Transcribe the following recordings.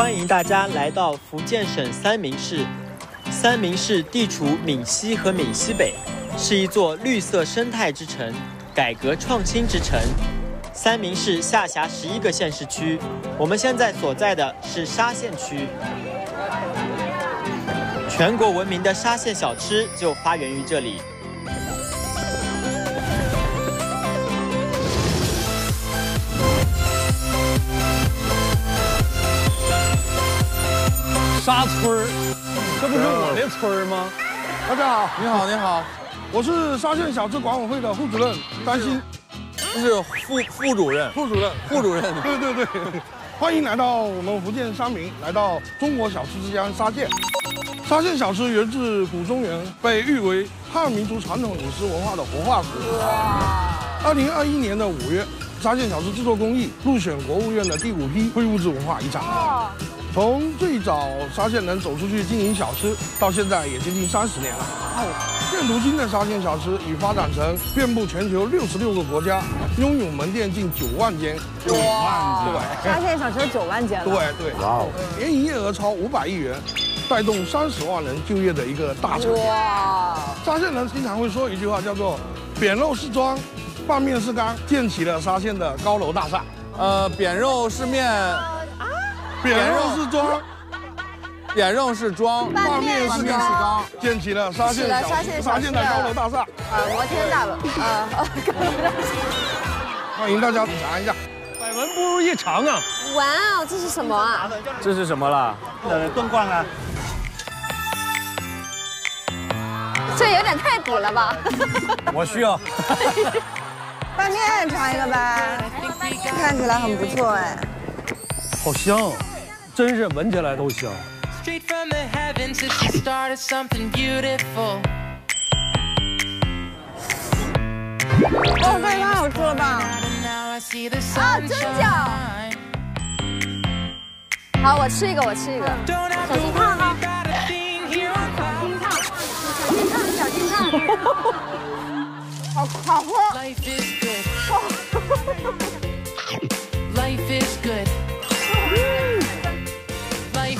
欢迎大家来到福建省三明市。三明市地处闽西和闽西北，是一座绿色生态之城、改革创新之城。三明市下辖11个县市区，我们现在所在的是沙县区。全国闻名的沙县小吃就发源于这里。 沙村儿，这不是我的村儿吗？大家好，你好，你好，我是沙县小吃管委会的副主任担心，这是副主任，对，欢迎来到我们福建三明，来到中国小吃之乡沙县。沙县小吃源自古中原，被誉为汉民族传统饮食文化的活化石。2021年的5月，沙县小吃制作工艺入选国务院的第5批非物质文化遗产。 从最早沙县人走出去经营小吃，到现在也接近30年了。现如今的沙县小吃已发展成遍布全球66个国家，拥有门店近9万间。9万间，沙县小吃9万间。对，年营业额超500亿元，带动30万人就业的一个大产业。沙县人经常会说一句话，叫做“扁肉是庄，拌面是缸”，建起了沙县的高楼大厦。扁肉是面。 扁肉是庄，拌面是缸，建起了沙县的高楼大厦。摩天大楼高楼大厦。欢迎大家品尝一下，百闻不如一尝啊！哇哦，这是什么啊？这是什么啦？炖罐啊。这有点太补了吧？我需要。拌面尝一个呗，看起来很不错哎。 好香，真是闻起来都香。哦，这也太好吃了吧！啊，蒸饺。好，我吃一个。小心烫啊！小心烫！好喝。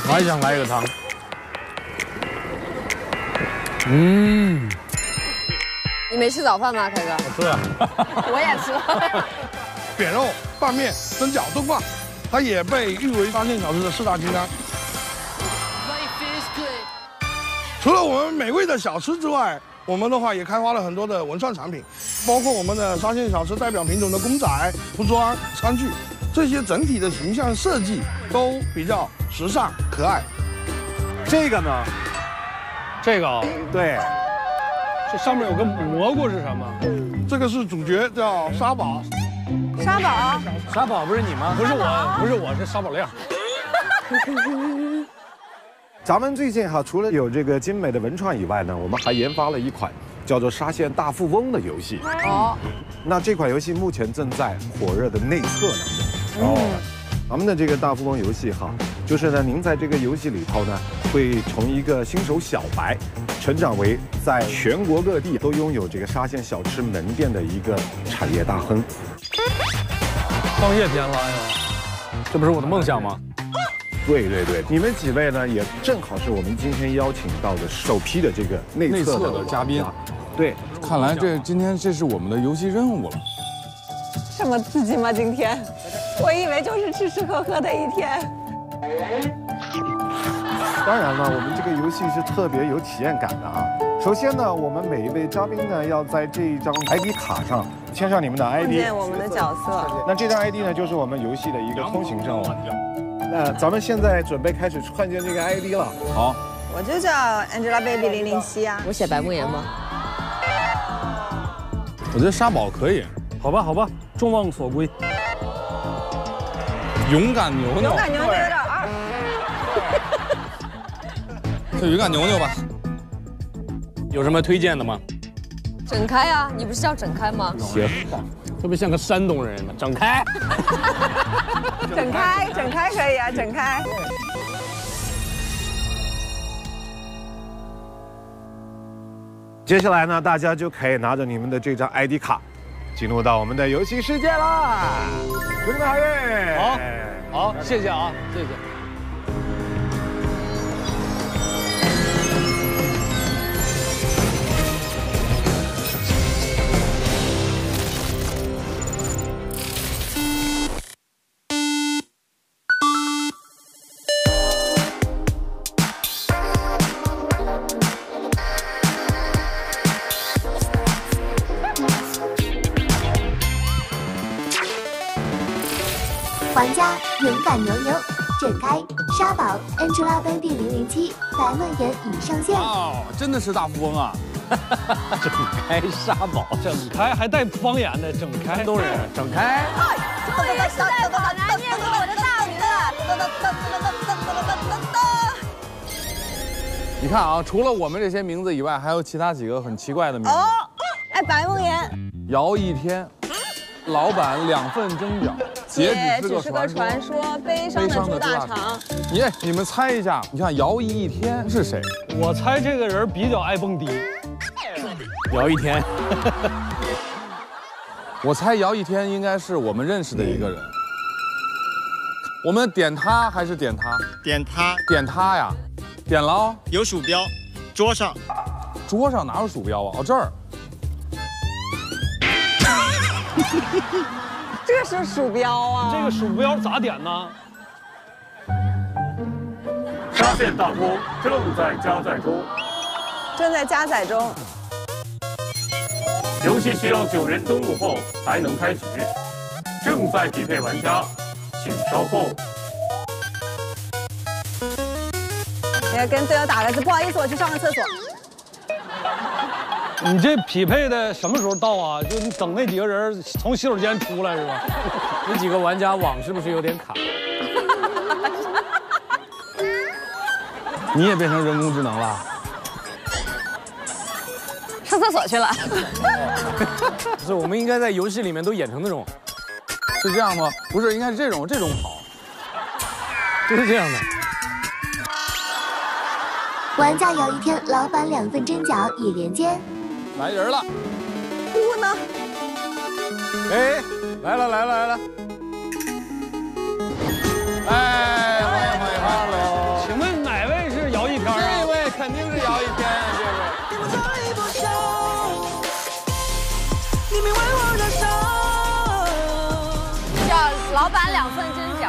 我还想来一个汤。你没吃早饭吗，凯哥？我吃了。我也吃了。扁肉、拌面、蒸饺、炖罐，它也被誉为沙县小吃的4大金刚。除了我们美味的小吃之外，我们的话也开发了很多的文创产品，包括我们的沙县小吃代表品种的公仔、服装、餐具。 这些整体的形象设计都比较时尚可爱。这个呢？这个啊，对，这上面有个蘑菇是什么？这个是主角叫沙宝。沙宝不是你吗？不是我，是沙宝亮。咱们最近哈，除了有这个精美的文创以外呢，我们还研发了一款叫做《沙县大富翁》的游戏。好，那这款游戏目前正在火热的内测当中。 咱们的这个大富翁游戏哈，就是呢，您在这个游戏里头呢，会从一个新手小白，成长为在全国各地都拥有这个沙县小吃门店的一个产业大亨。创业偏了呀，这不是我的梦想吗？对，你们几位呢，也正好是我们今天邀请到的首批的这个内测的嘉宾。对，看来今天这是我们的游戏任务了。这么刺激吗？今天？ 我以为就是吃吃喝喝的一天。当然了，我们这个游戏是特别有体验感的啊。首先呢，我们每一位嘉宾呢，要在这一张 ID 卡上签上你们的 ID， 见我们的角色。那这张 ID 呢，就是我们游戏的一个通行证了。那咱们现在准备开始创建这个 ID 了。好，我就叫 Angelababy007 啊。我写白慕言吗？我觉得沙宝可以。好吧，众望所归。 勇敢牛牛有点二，就勇敢牛牛吧。有什么推荐的吗？整开啊，你不是叫整开吗？行，特别像个山东人呢，整开。整开可以啊，整开。接下来呢，大家就可以拿着你们的这张 ID 卡。 进入到我们的游戏世界啦！祝你们好运！好，谢谢啊，谢谢。玩家勇敢牛牛整开沙宝 Angelababy007 100万元已上线哦，真的是大富翁啊！整开沙宝，整开还带方言的，整开都是整开。终于是在我拿捏住我的大鱼了！你看啊，除了我们这些名字以外，还有其他几个很奇怪的名字。哦，哎，白梦妍，姚一天。 老板2份蒸饺，姐只是个传说，悲伤的猪大肠。你们猜一下，你看姚一天是谁？我猜这个人比较爱蹦迪。姚一天，我猜姚一天应该是我们认识的一个人。我们点他还是点他？点他，点他呀，点了哦。有鼠标，桌上，桌上哪有鼠标啊？哦，这儿。 这是鼠标啊！这个鼠标咋点呢？沙县大富翁正在加载中，正在加载中。游戏需要9人登录后才能开局，正在匹配玩家，请稍后。来跟队友打个字，不好意思，我去上个厕所。 你这匹配的什么时候到啊？就你等那几个人从洗手间出来是吧？那几个玩家网是不是有点卡？你也变成人工智能了？上厕所去了。是我们应该在游戏里面都演成那种，是这样吗？不是，应该是这种好，就是这样的。 玩家姚一天，老板2份蒸饺已连接。来人了，姑呢？哎，来了！哎，欢迎欢迎！请问哪位是姚一天？这位肯定是姚一天啊，这位。叫老板2份蒸饺。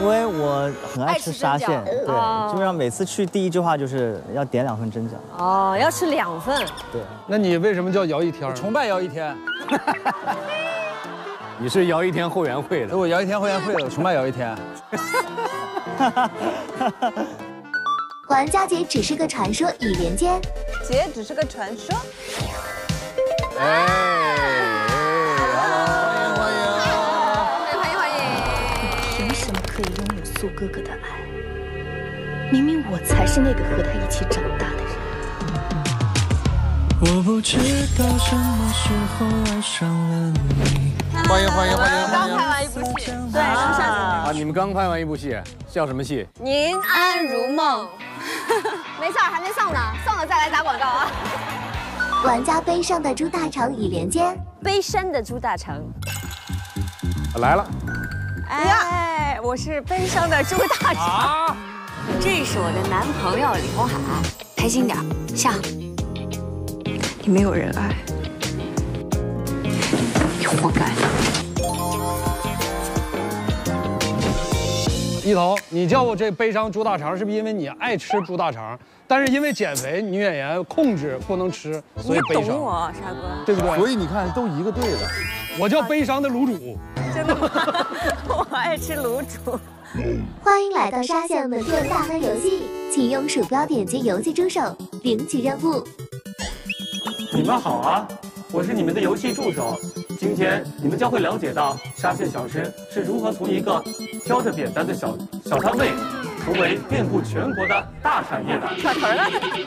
因为我很爱吃沙县，对，基本上每次去第一句话就是要点2份蒸饺。哦，要吃2份。对，那你为什么叫姚一天？崇拜姚一天。你是姚一天后援会的？我姚一天后援会的，我崇拜姚一天。玩家姐只是个传说已连接。姐只是个传说。哎。 苏哥哥的爱，明明我才是那个和他一起长大的人。我不知道什么时候爱上了你。欢迎！刚拍完一部戏，对，啊，你们刚拍完一部戏，叫什么戏？您安如梦。没事，还没上呢，上了再来打广告啊。玩家悲伤的猪大肠已连接。悲伤的猪大肠。来了。哎。 我是悲伤的猪大肠，这是我的男朋友李红海，开心点，笑。你没有人爱，你活该。一头，你叫我这悲伤猪大肠，是不是因为你爱吃猪大肠？但是因为减肥，女演员控制不能吃，所以悲伤。你懂我，沙哥，对不对？所以你看，都一个队的。我叫悲伤的卤煮。 真的吗？我爱吃卤煮。欢迎来到沙县门店大亨游戏，请用鼠标点击游戏助手领取任务。你们好啊，我是你们的游戏助手。今天你们将会了解到沙县小吃是如何从一个挑着扁担的小摊位，成为遍布全国的大产业的。卡词了，这个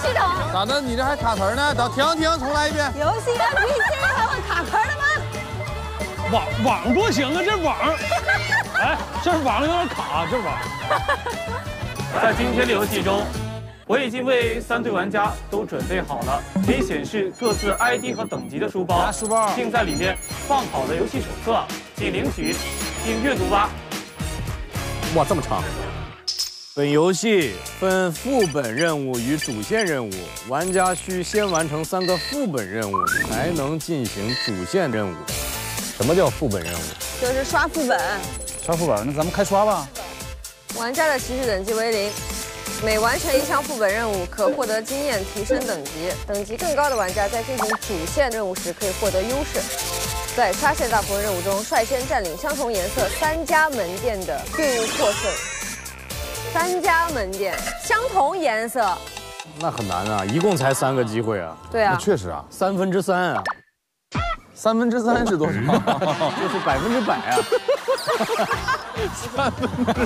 系统咋的？你这还卡词呢？等停，重来一遍。游戏啊，你现在还会卡词的吗？ 网不行啊，这网，哎，这网有点卡，这网。在今天的游戏中，我已经为3队玩家都准备好了可以显示各自 ID 和等级的书包，并在里面放好了游戏手册，请领取并阅读吧。哇，这么长。 本游戏分副本任务与主线任务，玩家需先完成3个副本任务，才能进行主线任务。 什么叫副本任务？就是刷副本。刷副本，那咱们开刷吧。玩家的持续等级为0，每完成1项副本任务可获得经验提升等级，等级更高的玩家在进行主线任务时可以获得优势。在沙县大富翁任务中率先占领相同颜色三家门店的运获胜。三家门店相同颜色，那很难啊！一共才3个机会啊。对啊，确实啊，3分之3啊。3分之3是多少？就是100%啊。3分之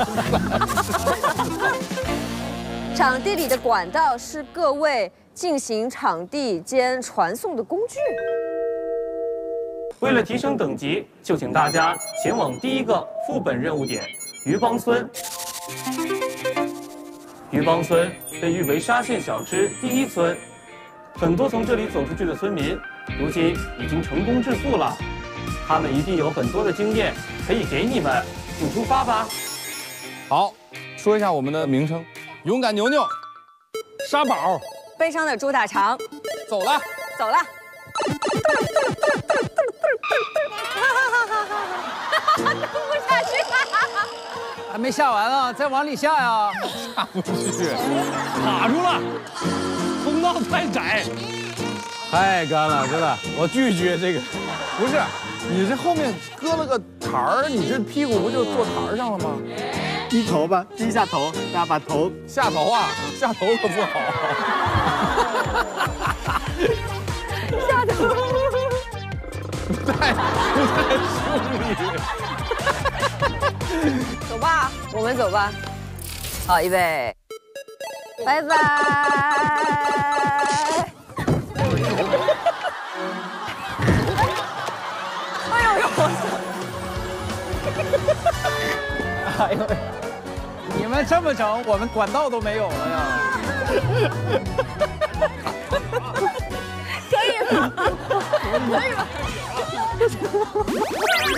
3。场地里的管道是各位进行场地间传送的工具。 为了提升等级，就请大家前往第一个副本任务点——鱼帮村。鱼帮村被誉为沙县小吃第一村，很多从这里走出去的村民，如今已经成功致富了。他们一定有很多的经验可以给你们，请出发吧。好，说一下我们的名称：勇敢牛牛、沙宝、悲伤的猪大肠。走了，走了。 蹬不下去，还没下完啊，再往里下呀！下不去，卡住了，通道太窄，太干了，真的，我拒绝这个。不是，你这后面搁了个台儿，你这屁股不就坐台上了吗？低头吧，低下头，大家把头下头啊，下头可不好。下头。 不太顺利。走吧，我们走吧。好，预备，拜拜。哎呦呦！哎呦！你们这么整，我们管道都没有了呀。 可以吗？可以吗？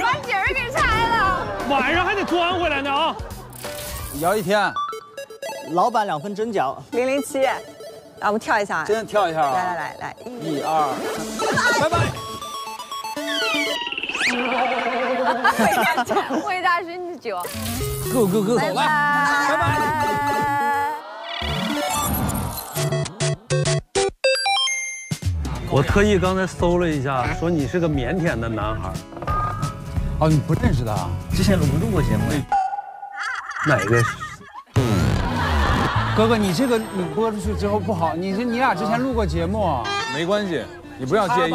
把底儿给拆了，晚上还得装回来呢啊！摇一天，老板2份蒸饺，007，啊，我们跳一下，真的跳一下啊！来来来来，1、2，拜拜！魏大师，你酒 ，Go Go Go， 走了，拜拜。 我特意刚才搜了一下，说你是个腼腆的男孩。哦，你不认识他？之前我们录过节目。哪个？哥哥，你这个你播出去之后不好。你俩之前录过节目，没关系，你不要介意。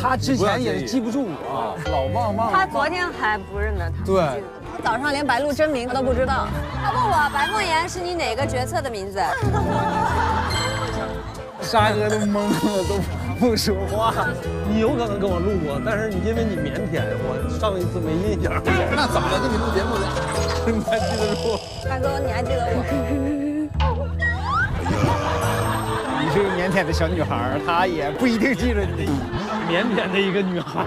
他之前也记不住我，老忘忘。他昨天还不认得他。对。他早上连白鹿真名都不知道。要不我白慕言是你哪个角色的名字？ 沙哥都懵了，都不说话。你有可能跟我录过，但是你因为你腼腆，我上一次没印象。那咋了？跟你录节目的，你还记得住？大哥，你还记得我？你是个腼腆的小女孩，她也不一定记得你。腼腆的一个女孩。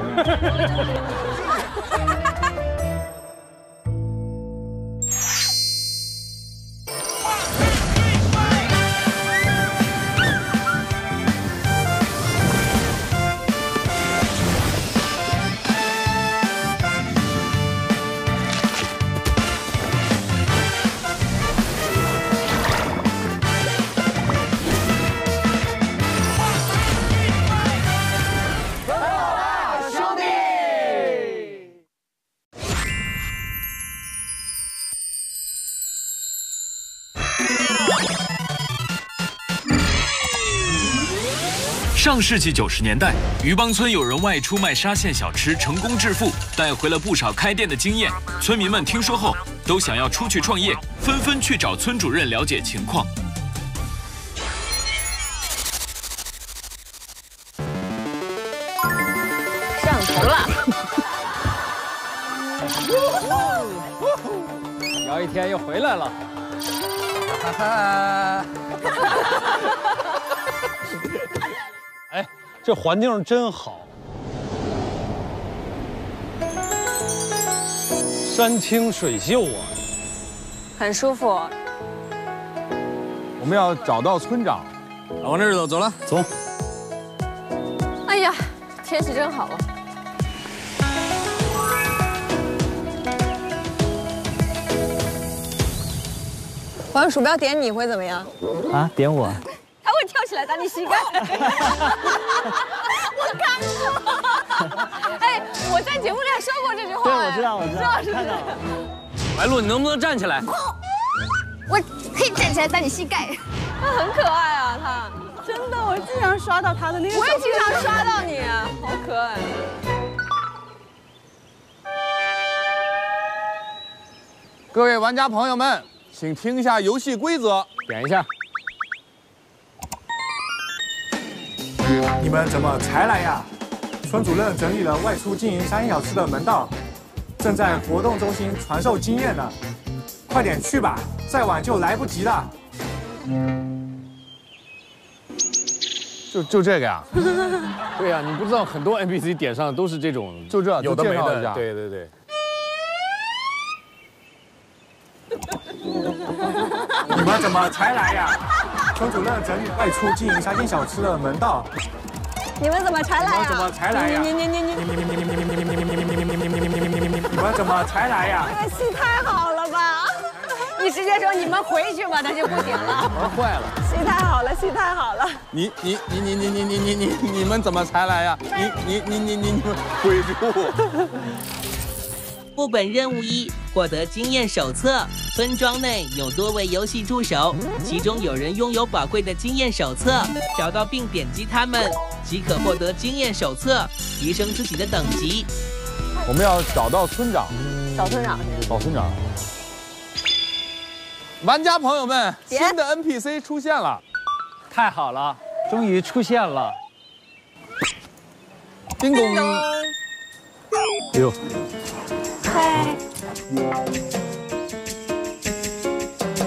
上世纪90年代，鱼帮村有人外出卖沙县小吃成功致富，带回了不少开店的经验。村民们听说后，都想要出去创业，纷纷去找村主任了解情况。上头了！聊一天又回来了，哈哈。哎，这环境真好，山清水秀啊，很舒服。我们要找到村长，往这儿走，走了，走。哎呀，天气真好啊！我要鼠标点你会怎么样？啊，点我。 他会跳起来打你膝盖，我看过。哎，我在节目里还说过这句话。对，我知道，是不是？白鹿，你能不能站起来？我可以站起来打你膝盖。他很可爱啊，他真的，我经常刷到他的那个。我也经常刷到你，好可爱。 各位玩家朋友们，请听一下游戏规则。点一下。你们怎么才来呀？村主任整理了外出经营3小时的门道，正在活动中心传授经验呢。快点去吧，再晚就来不及了。就这个呀？对呀，你不知道很多 NPC 点上都是这种，就这有的没的。对对对。 你们怎么才来呀？村主任整理外出经营3间小吃的门道。你们怎么才来呀？你们怎么才来呀？你们怎么才来呀？这个戏太好了吧！你直接说你们回去吧，他就不点了。玩坏了！戏太好了，戏太好了！你们怎么才来呀？你们回去！ 副本任务1：获得经验手册。村庄内有多位游戏助手，其中有人拥有宝贵的经验手册，找到并点击他们，即可获得经验手册，提升自己的等级。我们要找到村长，找村长去，找村长。玩家朋友们，新的 NPC 出现了，太好了，终于出现了。叮咚，哎呦。 嗨，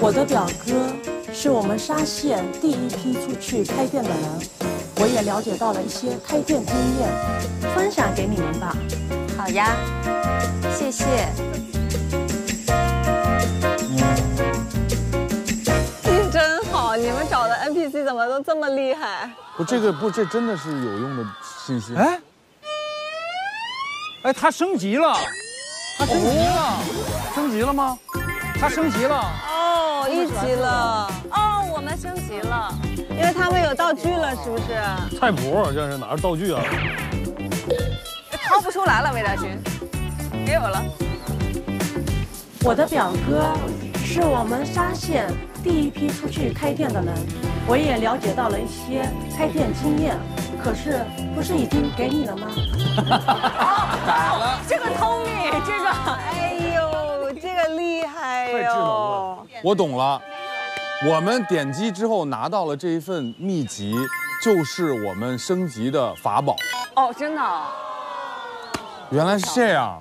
我的表哥是我们沙县第一批出去开店的人，我也了解到了一些开店经验，分享给你们吧。好呀，谢谢。你真好，你们找的 NPC 怎么都这么厉害？这真的是有用的信息。哎，哎，他升级了。 他升级了，升级了吗？他升级了哦，1级了哦，我们升级了，因为他们有道具了，是不是？菜谱这是哪是道具啊？掏不出来了，魏大勋，没有了。我的表哥是我们沙县第一批出去开店的人，我也了解到了一些开店经验，可是不是已经给你了吗？改了，这个偷。 这个，哎呦，这个厉害哟！太智能了，我懂了。我们点击之后拿到了这一份秘籍，就是我们升级的法宝。哦，真的、啊？原来是这样。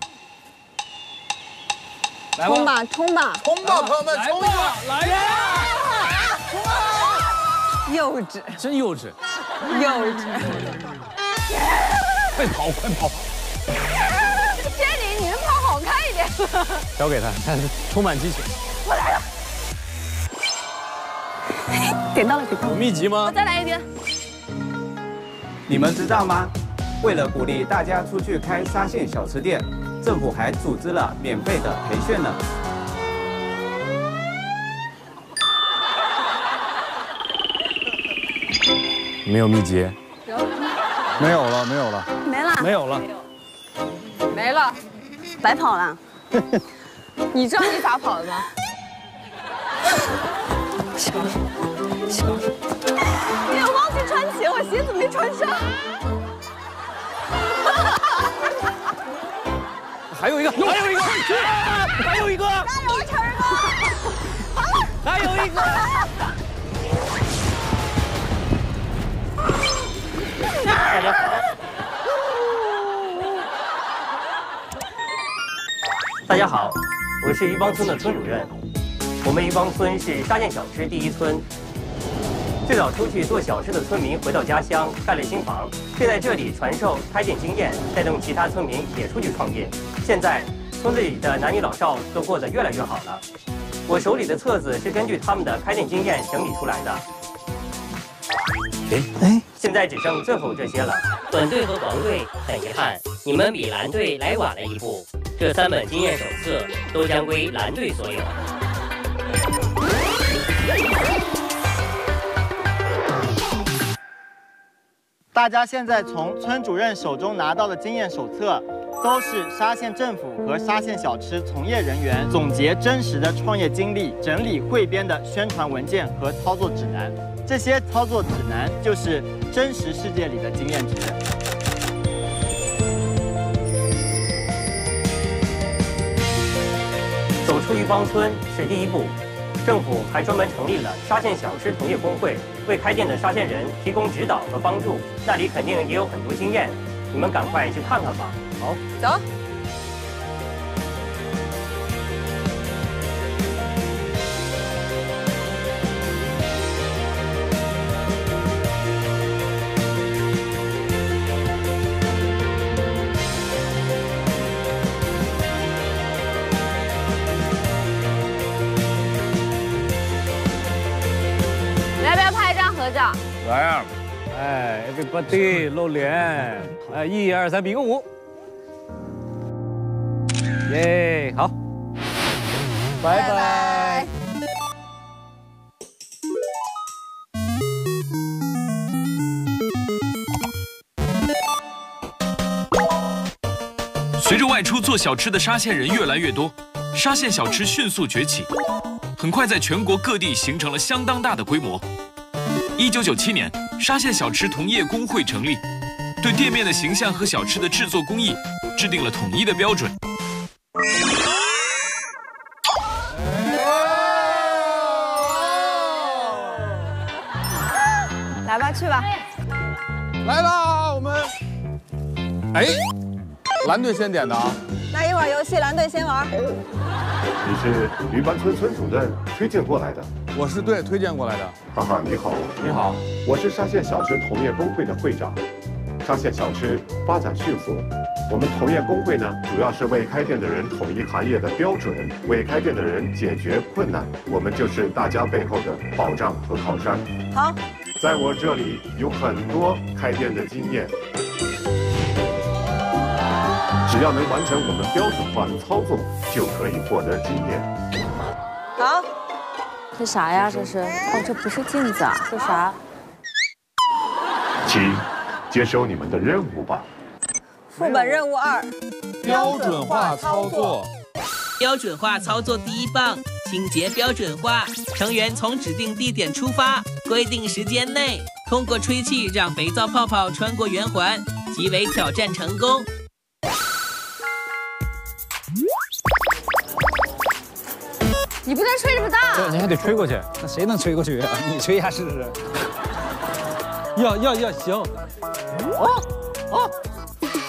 来吧，冲吧，冲吧，冲吧，朋友们，冲吧，来呀！冲吧！幼稚，真幼稚，幼稚！快跑，快跑！ 交给他，他充满激情。我来了，点到了，点到了。有秘籍吗？我再来一遍。你们知道吗？为了鼓励大家出去开沙县小吃店，政府还组织了免费的培训呢。没有秘籍？没有了。没了。白跑了。 你知道你咋跑的吗？哎呀，我忘记穿鞋，我鞋子没穿上。还有一个，加油，晨哥！还有一个，好吧。 大家好，我是鱼帮村的村主任。我们鱼帮村是沙县小吃第一村。最早出去做小吃的村民回到家乡盖了新房，便在这里传授开店经验，带动其他村民也出去创业。现在村子里的男女老少都过得越来越好了。我手里的册子是根据他们的开店经验整理出来的。哎，现在只剩最后这些了。短队和黄队，很遗憾，你们比蓝队来晚了一步。 这3本经验手册都将归蓝队所有。大家现在从村主任手中拿到的经验手册，都是沙县政府和沙县小吃从业人员总结真实的创业经历，整理汇编的宣传文件和操作指南。这些操作指南就是真实世界里的经验值。 走出鱼帮村是第一步，政府还专门成立了沙县小吃同业工会，为开店的沙县人提供指导和帮助。那里肯定也有很多经验，你们赶快去看看吧。好，走。来呀！哎 ，everybody 露脸！哎，1、2、3，比个5。耶，好，拜拜。随着外出做小吃的沙县人越来越多，沙县小吃迅速崛起，很快在全国各地形成了相当大的规模。 1997年，沙县小吃同业工会成立，对店面的形象和小吃的制作工艺制定了统一的标准。来吧，去吧。来啦，我们。哎，蓝队先点的啊。那一会儿游戏蓝队先玩。你是鱼帮村村主任推荐过来的。 我是对推荐过来的。哈哈，你好，你好，我是沙县小吃同业工会的会长。沙县小吃发展迅速，我们同业工会呢，主要是为开店的人统一行业的标准，为开店的人解决困难。我们就是大家背后的保障和靠山。好，在我这里有很多开店的经验，只要能完成我们标准化的操作，就可以获得经验。好。 这啥呀？这是哦，这不是镜子啊，这啥？请接收你们的任务吧。副本任务2：标准化操作。标准化操作第一棒：清洁标准化。成员从指定地点出发，规定时间内，通过吹气让肥皂泡泡穿过圆环，即为挑战成功。 你不能吹这么大，对，你还得吹过去。那谁能吹过去啊？你吹一下试试。要行。哦哦，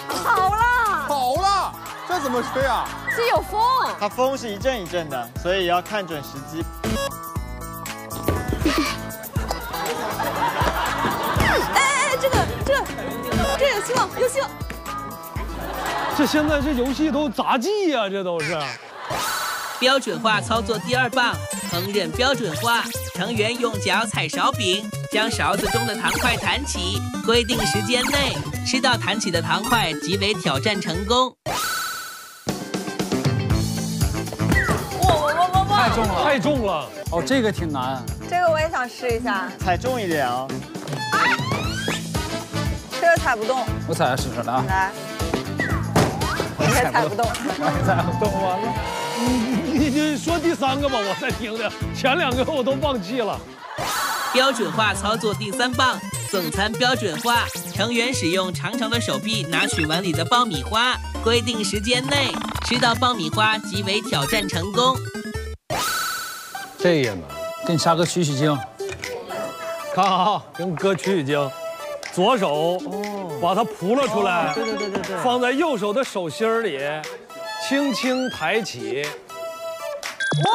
好了，好了，这怎么吹啊？这有风，它风是一阵一阵的，所以要看准时机。哎，这有希望，有希望。这现在这游戏都杂技呀，这都是。 标准化操作第2棒：烹饪标准化。成员用脚踩勺柄，将勺子中的糖块弹起，规定时间内吃到弹起的糖块即为挑战成功。哇！太重了，太重了！哦，这个挺难。这个我也想试一下，踩重一点啊！啊！这个踩不动。我踩试试来啊！来。我也踩不动。我也踩不动，完了。 你说第3个吧，我再听听。前2个我都忘记了。标准化操作第3棒：送餐标准化。成员使用长长的手臂拿取碗里的爆米花，规定时间内吃到爆米花即为挑战成功。这也难，给你沙哥取取经。看好，给我哥取取经。左手把它扑了出来，对对对对对，放在右手的手心里。 轻轻抬起，哇！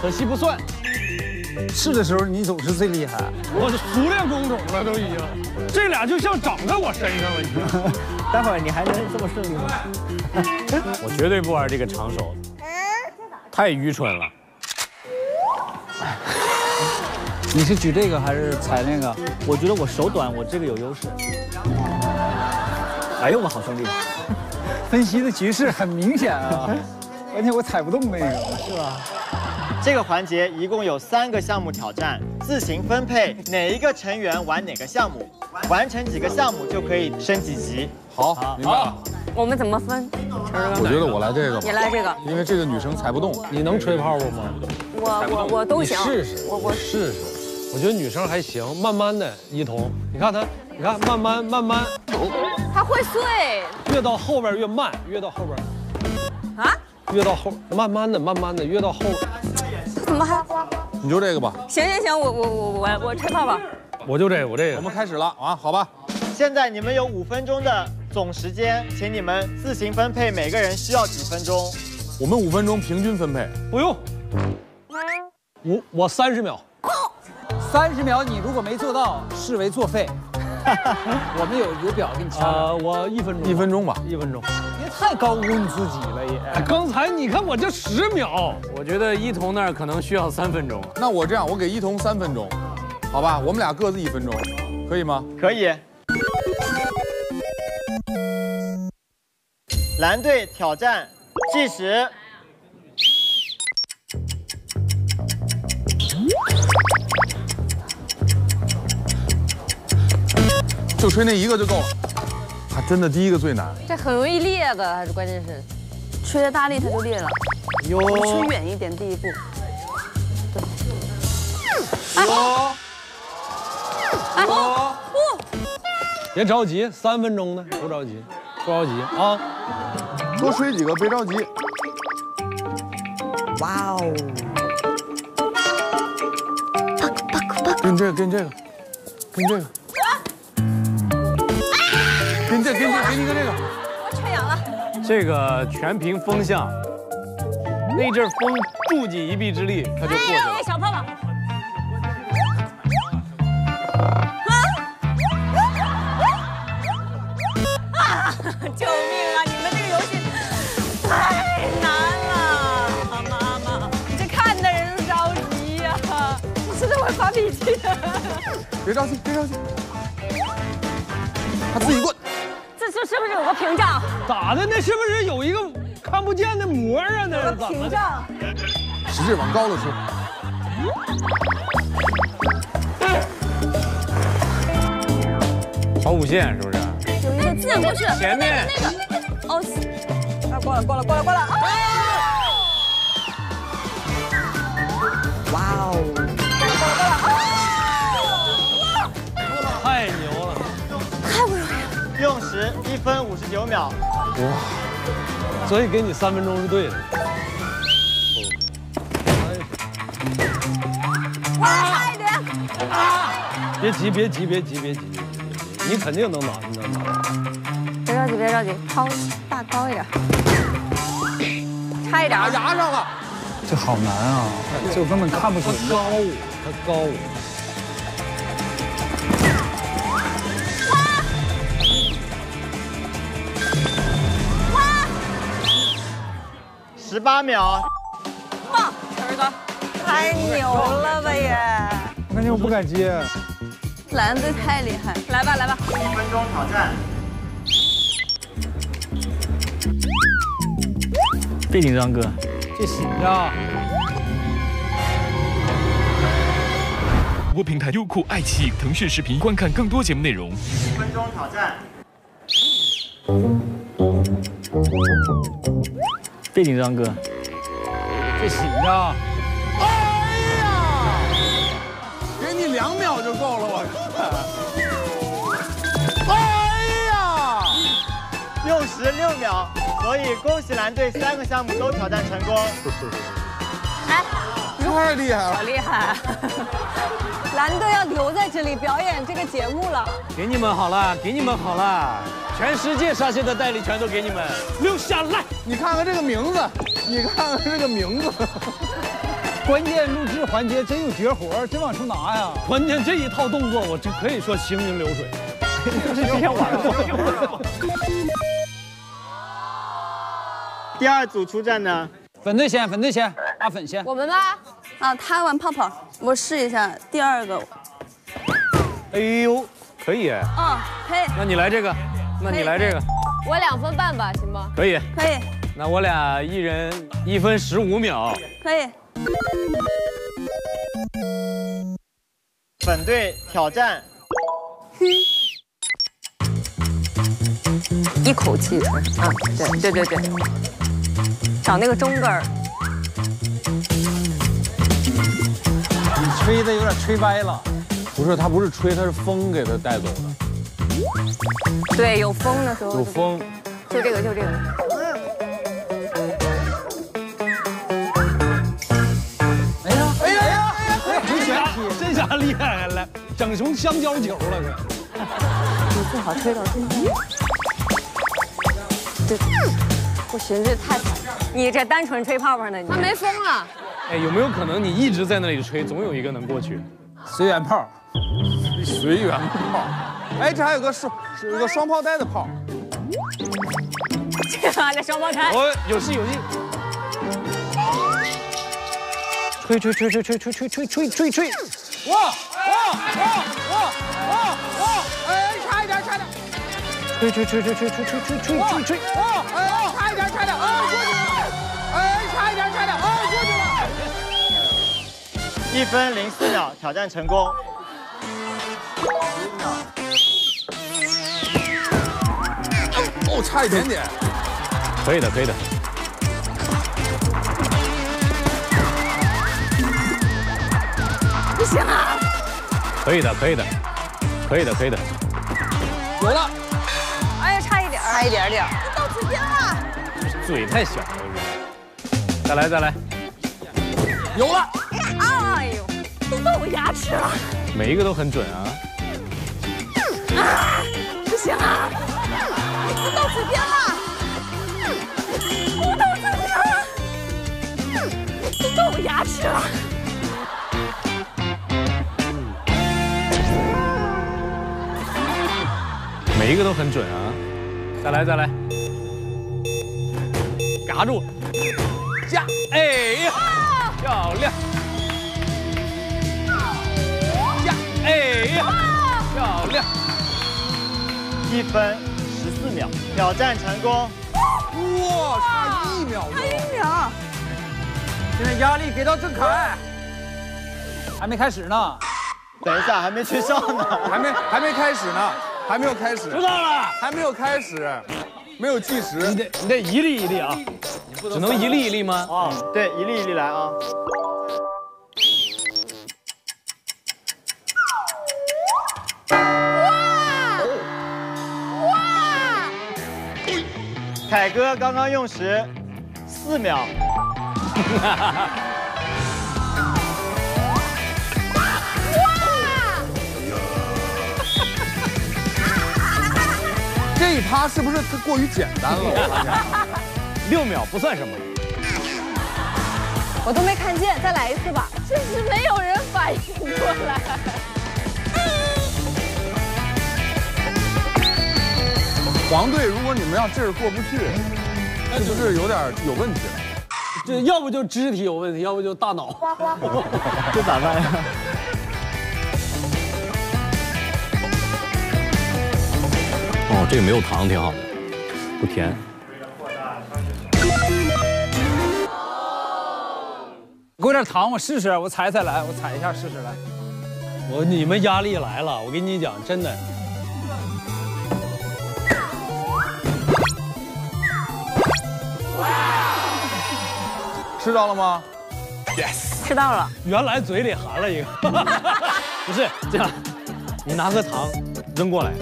可惜不算。试的时候你总是最厉害，我熟练工种了都已经。这俩就像长在我身上了已经。待会儿你还能这么顺利吗？我绝对不玩这个长手，太愚蠢了。你是举这个还是踩那个？我觉得我手短，我这个有优势。 哎呦，我好兄弟！分析的局势很明显啊，关键我踩不动那个，是吧？这个环节一共有3个项目挑战，自行分配哪一个成员玩哪个项目，完成几个项目就可以升几级。好，明白了。我们怎么分？我觉得我来这个吧。你来这个，因为这个女生踩不动。你能吹泡泡吗？我都行。试试，我试试。 我觉得女生还行，慢慢的，一彤，你看她，你看慢慢，她会碎，越到后边越慢，越到后边，啊，越到后慢慢的，越到后，怎么还？你就这个吧。行，我吹泡泡，我就这个，我们开始了啊，好吧。现在你们有5分钟的总时间，请你们自行分配每个人需要几分钟。我们5分钟平均分配。不用，我30秒。 30秒，你如果没做到，视为作废。我们有表给你掐。我1分钟。1分钟吧，1分钟。别太高估你自己了也。刚才你看我这10秒，我觉得一彤那儿可能需要3分钟。那我这样，我给一彤3分钟，好吧？我们俩各自1分钟，可以吗？可以。蓝队挑战计时。 就吹那一个就够了，还真的第一个最难。这很容易裂的，还是关键是，吹的大力它就裂了。哟，吹远一点，第一步。对。我，我，别着急，3分钟呢，不着急，不着急啊，多吹几个，别着急。哇哦！跟这个。 给你个这个，我吹远了。这个全凭风向，那阵风助己一臂之力，他就过去了。哎，小泡泡。啊！救命啊！你们这个游戏太难了，妈妈，你这看的人都着急呀、啊，你真的会发脾气。别着急，他自己过。 是不是有个屏障？咋的？那是不是有一个看不见的膜啊？那是屏障。使劲往高了吹。抛物线是不是？有一个字过去。前面那个。哦。啊，过了。哇哦！过了。太牛了！太不容易。 用时1分59秒。哇，所以给你3分钟是对的。哇，差一点！啊！别急，你肯定能拿。别着急，抛大高一点。差一点，牙上了。这好难啊，就根本看不准。它高。 18秒，哇，晨哥，太牛了吧也！我感觉我不敢接，蓝队太厉害，来吧，1分钟挑战，别紧张哥，这紧张。播平台优酷、爱奇艺、腾讯视频观看更多节目内容。1分钟挑战，别紧张，哥，这紧张。哎呀，给你2秒就够了，我看。哎呀，用时6秒，所以恭喜蓝队3个项目都挑战成功。哎，太厉害了，好厉害！蓝队要留在这里表演这个节目了。给你们好了。 全世界沙县的代理全都给你们留下来。你看看这个名字，关键录制环节真有绝活，真往出拿呀！关键这一套动作，我这可以说行云流水。这之前玩过。第二组出战呢？粉队先，阿粉先。我们吧。啊，他玩泡泡，我试一下第二个。哎呦，可以哎。嗯，可以。那你来这个。 那你来这个，我2分半吧，行吗？可以。那我俩一人1分15秒，可以。本队挑战。一口气啊，对，找那个中根儿。你吹的有点吹歪了。不是，他不是吹，他是风给他带走的。对，有风的时候。有风。就这个，就这个。 太厉害了，整成香蕉球了是？你最好吹到最后。对，不行，这太惨了。你这单纯吹泡泡呢？他没风了。哎，有没有可能你一直在那里吹，总有一个能过去？随缘炮，随缘炮。哎，这还有个双炮带的炮。这玩意双炮带。我有戏有戏。吹。 哇！哎，差一点！吹！哇！哎，差一点！哎，过去了！哎，差一点！哎，过去了！1分04秒，挑战成功。哦，差一点点。可以的。 不行啊！可以的，有了！哎呀，差一点，到此间了。嘴太小了，再来。有了！哎呦，都到我牙齿了。每一个都很准啊！啊，不行啊！我到此间了，都到我牙齿了。 每一个都很准啊！再来，嘎住，加，哎呀，漂亮，加，哎呀，漂亮，1分14秒，挑战成功。哇，差1秒，现在压力给到郑恺，还没开始呢。等一下，还没吹哨呢，还没开始呢。 还没有开始，知道了，还没有开始，没有计时，你得一粒一粒啊，只能一粒一粒吗？啊，对，一粒一粒来啊。哇！凯哥刚刚用时4秒。这一趴是不是过于简单了？我发现6秒不算什么，我都没看见，再来一次吧。真是没有人反应过来。黄队，如果你们要这儿过不去，是不是有点有问题了？这要不就肢体有问题，要不就大脑。这咋办呀？ 哦，这个没有糖挺好的，不甜。给我点糖，我试试，我踩一下试试来。你们压力来了，我跟你讲，真的。吃到了吗 ？Yes。吃到了。原来嘴里含了一个。不是这样，你拿个糖扔过来。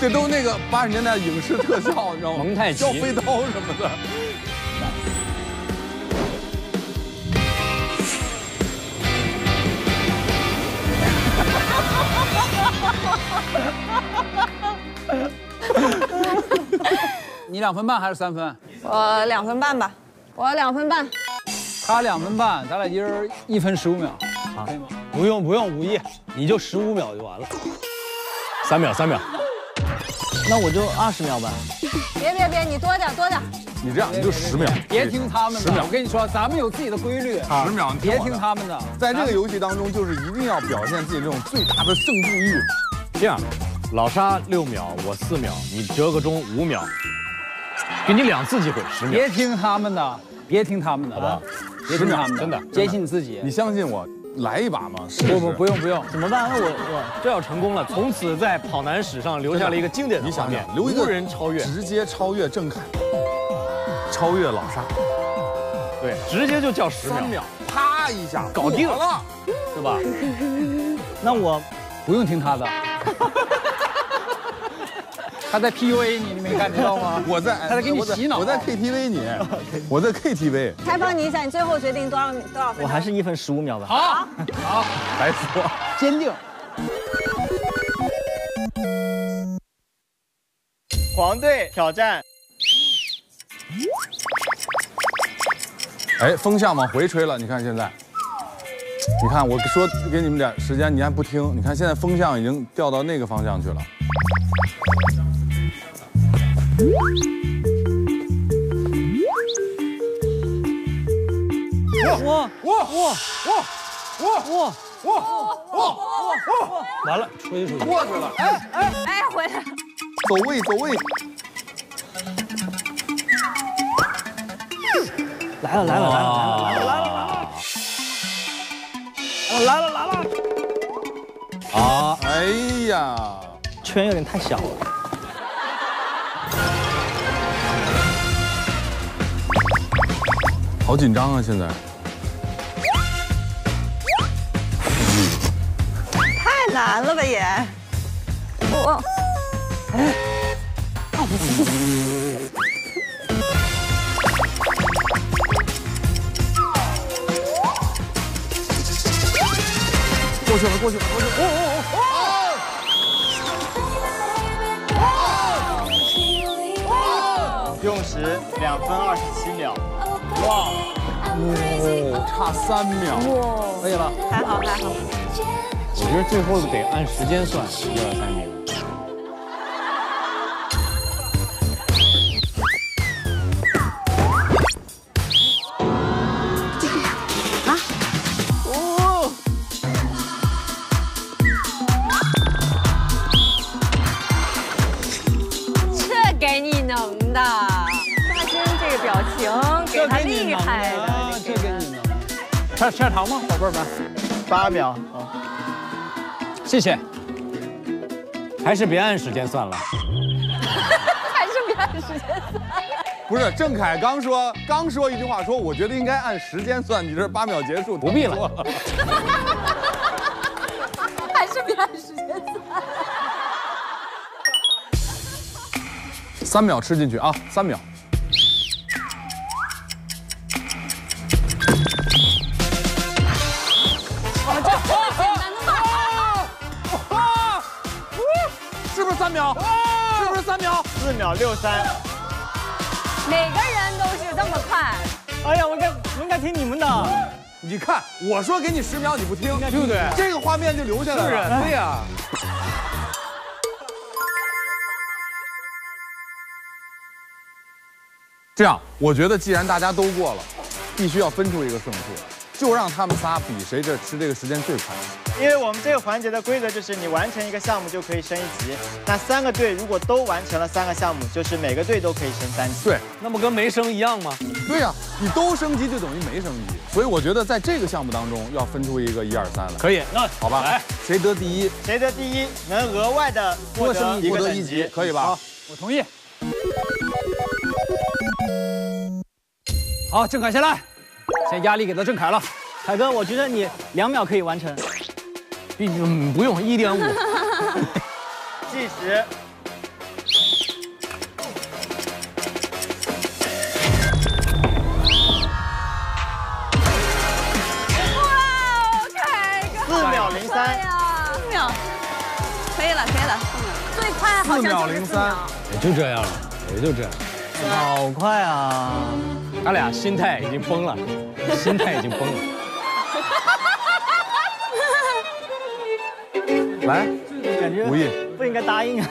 这都那个80年代影视特效，你知道吗？蒙太奇、飞刀什么的。你2分半还是3分？我2分半吧。我2分半。他2分半，咱俩一人1分15秒，啊、可以吗？不用，无意，你就15秒就完了。3秒。 那我就20秒吧。别，你多点。你这样你就10秒。别听他们的，我跟你说，咱们有自己的规律。10秒，别听他们的。在这个游戏当中，就是一定要表现自己这种最大的胜负欲。这样，老沙6秒，我4秒，你折个中5秒，给你2次机会，10秒。别听他们的，别听他们的，好不好？别听他们的，真的，坚信自己。你相信我，来一把嘛！不用，怎么办？我这要成功了，从此在跑男史上留下了一个经典的画面，留一个人超越，直接超越郑恺，超越老沙。 对，直接就叫10秒，啪一下搞定了，对吧？那我不用听他的，他在 PUA 你，你没感觉到吗？我在，他在给你洗脑，我在 KTV 你，我在 KTV。采访你一下，你最后决定多少分钟？我还是1分15秒吧。好，白说，坚定。黄队挑战。 哎，风向往回吹了，你看现在，你看我说给你们点时间，你还不听。你看现在风向已经掉到那个方向去了。哇！完了，吹过去了。哎，回来。走位。 来了！啊，哎呀，圈有点太小了。好紧张啊，现在。太难了吧也。我。过去了！哦！用时2分27秒。哇！哦，差3秒。哇！可以了，还好。我觉得最后得按时间算，1、2、3秒。吃点糖吗，宝贝们？8秒啊！谢谢。还是别按时间算了。还是别按时间算。不是，郑恺刚说一句话，说我觉得应该按时间算。你这8秒结束，不必了。还是别按时间算。3秒吃进去啊，3秒。 3秒，是不是3秒？4秒63，每个人都是这么快。哎呀，我应该听你们的。你看，我说给你10秒，你不听，对不对？这个画面就留下来了。对呀。这样，我觉得既然大家都过了，必须要分出一个胜负，就让他们仨比谁吃这个时间最快。 因为我们这个环节的规则就是，你完成一个项目就可以升一级。那3个队如果都完成了3个项目，就是每个队都可以升3级。对，那不跟没升一样吗？对呀、啊，你都升级就等于没升级。所以我觉得在这个项目当中要分出一个1、2、3来。可以，那好吧，来，谁得第一能额外的多升一级，可以吧？好，我同意。好，郑恺先来，先压力给到郑恺了。凯哥，我觉得你2秒可以完成。 不用1.5，计时。哇，凯哥！4秒03，4秒，可以了，最快好像就是4秒03，也就这样了，好快啊！他俩心态已经崩了，来，感觉吴亦不应该答应啊！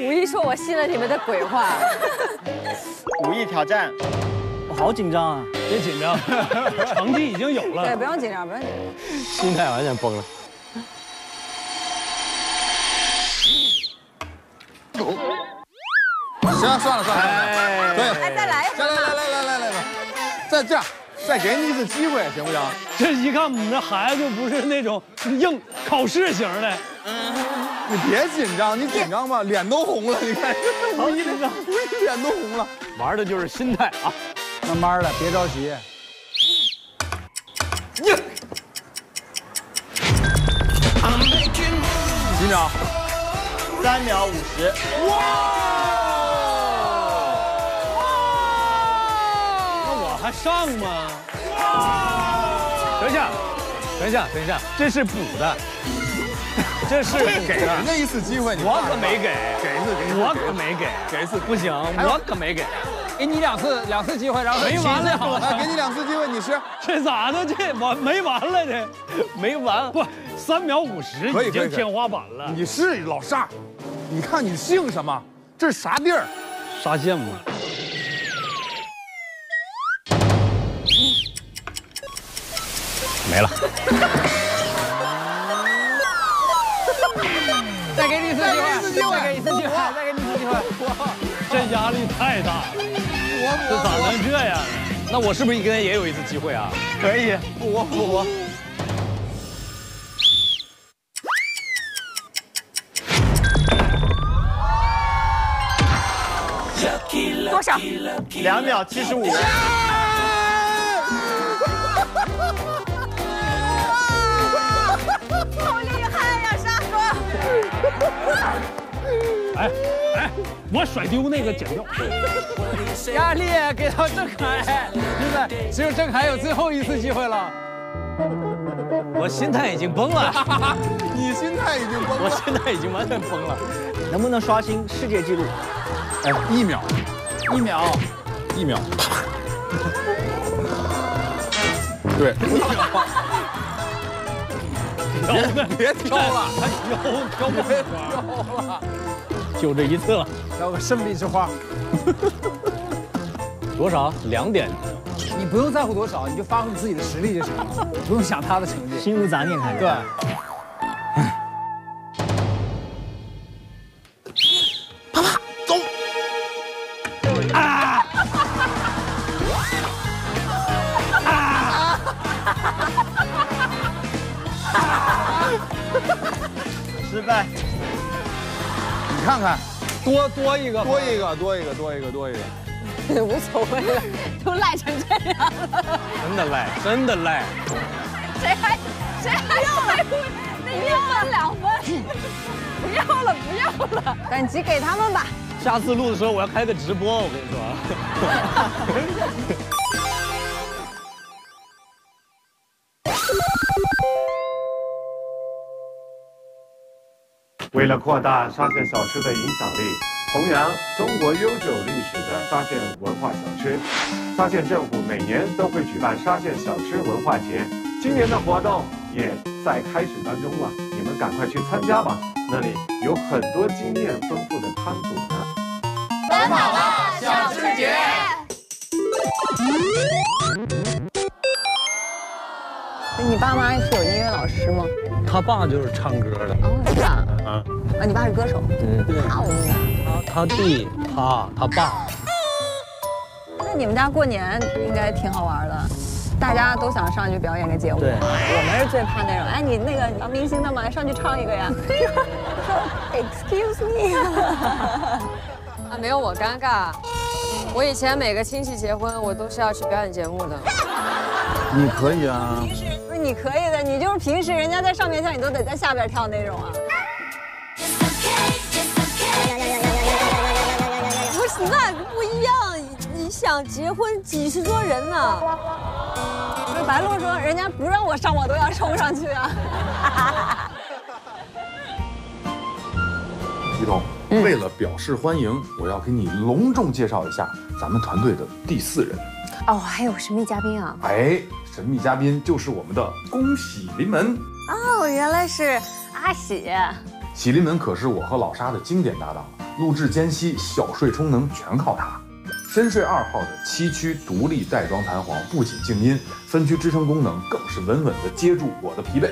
吴亦说：“我信了你们的鬼话。”吴亦挑战，我好紧张啊！别紧张，成绩已经有了。对，不用紧张，心态完全崩了。行，算了算了，可以。哎，再来一回。来，再这样，再给你一次机会，行不行？这一看我们这孩子就不是那种硬考试型的。你别紧张，你紧张吧，脸都红了。你看，好紧张，我脸都红了。玩的就是心态啊，慢慢的，别着急。 几秒？3秒50。哇！那我还上吗？等一下，这是补的，这是给人家一次机会，我可没给，给一次不行，我可没给。 给你两次机会，然后没完了，好了，给你2次机会，你吃这咋的？这完没完了？这没完，不，3秒50已经天花板了。你是老沙，你看你姓什么？这是啥地儿？沙县吗？没了。再给你一次机会，再给你一次机会。这压力太大了。 这咋能这样？那我是不是应该也有一次机会啊？可以，不我。多少？2秒75。好厉害呀，沙哥！哎，我甩丢那个剪掉。压力给到郑恺，真的只有郑恺有最后一次机会了。我心态已经崩了，你心态已经崩了，我心态已经完全崩了。能不能刷新世界纪录？哎，1秒，对，别挑了，别挑了，就这一次了，让我胜利之花。 多少？2点。你不用在乎多少，你就发挥你自己的实力就行了，不用想他的成绩。心无杂念开始。对。啪啪，走。啊！啊！失败。你看看，多一个。 无所谓了，都赖成这样了。真的赖。谁还要了？那1分2分，不要了。赶紧给他们吧。下次录的时候我要开个直播，我跟你说。为了扩大沙县小吃的影响力。 弘扬中国悠久历史的沙县文化小吃，沙县政府每年都会举办沙县小吃文化节，今年的活动也在开始当中了，你们赶快去参加吧，那里有很多经验丰富的摊主呢。奔跑吧，小吃节！你爸妈是有音乐老师吗？他爸就是唱歌的。哦，是啊。啊，你爸是歌手。对。好的。 他弟，他爸。那你们家过年应该挺好玩的，大家都想上去表演个节目。对，我们是最怕那种，哎，你那个当明星的嘛，上去唱一个呀。Excuse me。啊，没有我尴尬。我以前每个亲戚结婚，我都是要去表演节目的。你可以啊。不是你可以的，你就是平时人家在上面跳，你都得在下边跳那种啊。 那不一样，你想结婚几10多人呢、啊？那白鹿说，人家不让我上，我都要冲上去啊！祁同，为了表示欢迎，我要给你隆重介绍一下咱们团队的第4人。哦，还有神秘嘉宾啊！哎，神秘嘉宾就是我们的恭喜临门。哦，原来是阿喜。喜临门可是我和老沙的经典搭档。 录制间隙小睡充能全靠它。深睡2号的7区独立袋装弹簧不仅静音，分区支撑功能更是稳稳地接住我的疲惫。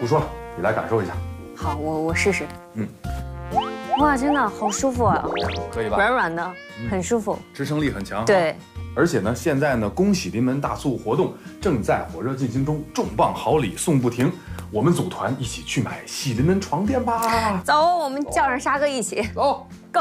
不说了，你来感受一下。好，我试试。嗯。哇，真的好舒服啊！可以吧？软软的，很舒服，支撑力很强。对。 而且呢，现在呢，恭喜临门大促活动正在火热进行中，重磅好礼送不停。我们组团一起去买喜临门床垫吧！走，我们叫上沙哥一起走 ，Go！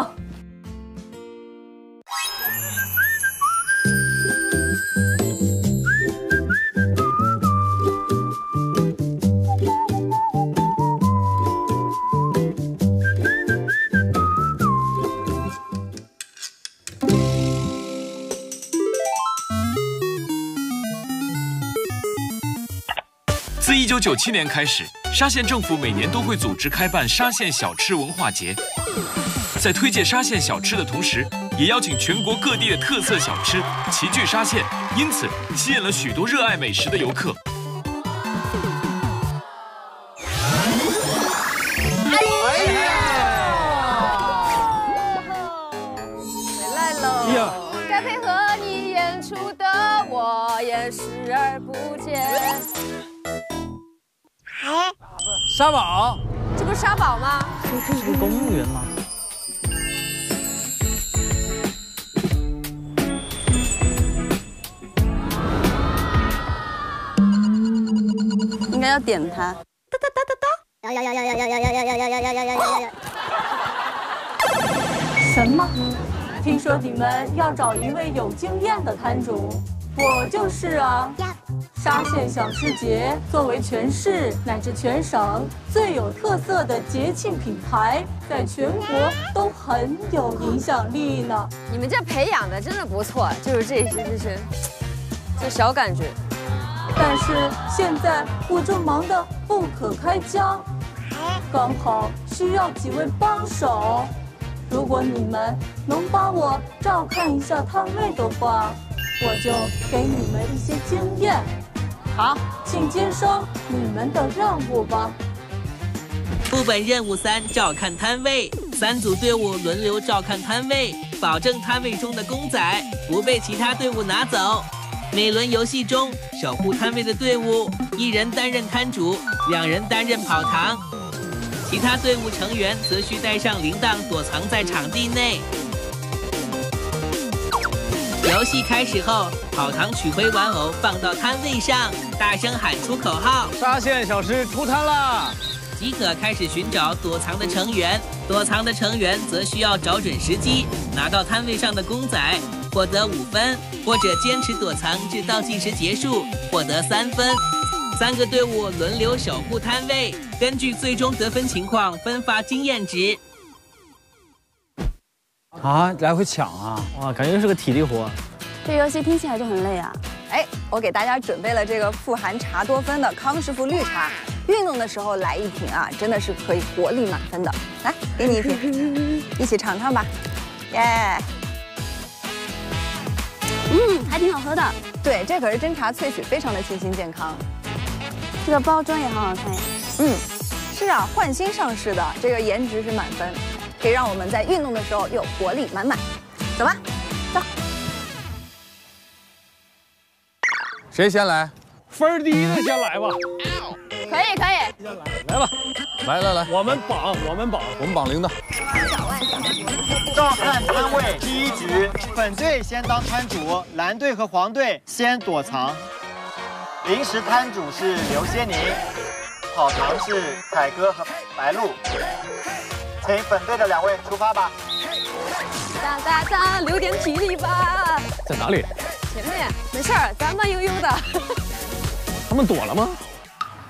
自1997年开始，沙县政府每年都会组织开办沙县小吃文化节，在推介沙县小吃的同时，也邀请全国各地的特色小吃齐聚沙县，因此吸引了许多热爱美食的游客。哎呀！回来喽！呀！该配合你演出的我也视而不见。 哎，沙宝，这不是沙宝吗？这是公务员吗？应该要点他。哒哒哒哒哒。呀！什么？听说你们要找一位有经验的摊主，我就是啊。 沙县小吃节作为全市乃至全省最有特色的节庆品牌，在全国都很有影响力呢。你们这培养的真的不错，就是这小感觉。但是现在我正忙得不可开交，刚好需要几位帮手。如果你们能帮我照看一下摊位的话，我就给你们一些经验。 好，请接收你们的任务吧。副本任务3：照看摊位，3组队伍轮流照看摊位，保证摊位中的公仔不被其他队伍拿走。每轮游戏中，守护摊位的队伍一人担任摊主，2人担任跑堂，其他队伍成员则需带上铃铛躲藏在场地内。 游戏开始后，跑堂取回玩偶，放到摊位上，大声喊出口号：“沙县小吃出摊啦！”即可开始寻找躲藏的成员。躲藏的成员则需要找准时机，拿到摊位上的公仔，获得5分；或者坚持躲藏至倒计时结束，获得3分。3个队伍轮流守护摊位，根据最终得分情况分发经验值。 啊，来回抢啊！哇，感觉是个体力活。这游戏听起来就很累啊。哎，我给大家准备了这个富含茶多酚的康师傅绿茶，运动的时候来一瓶啊，真的是可以活力满分的。来，给你一瓶，一起尝尝吧。耶！嗯，还挺好喝的。对，这可是真茶萃取，非常的清新健康。这个包装也好好看呀。嗯，是啊，焕新上市的，这个颜值是满分。 可以让我们在运动的时候有活力满满，走吧，走。谁先来？分第一的先来吧。可以。先来吧，来，我们绑铃铛。照看摊位第一局，粉队先当摊主，蓝队和黄队先躲藏。临时摊主是刘仙宁，跑堂是凯哥和白鹿。 请本队的2位出发吧！哒，留点体力吧。在哪里？前面，没事儿，咱慢悠悠的。他们躲了吗？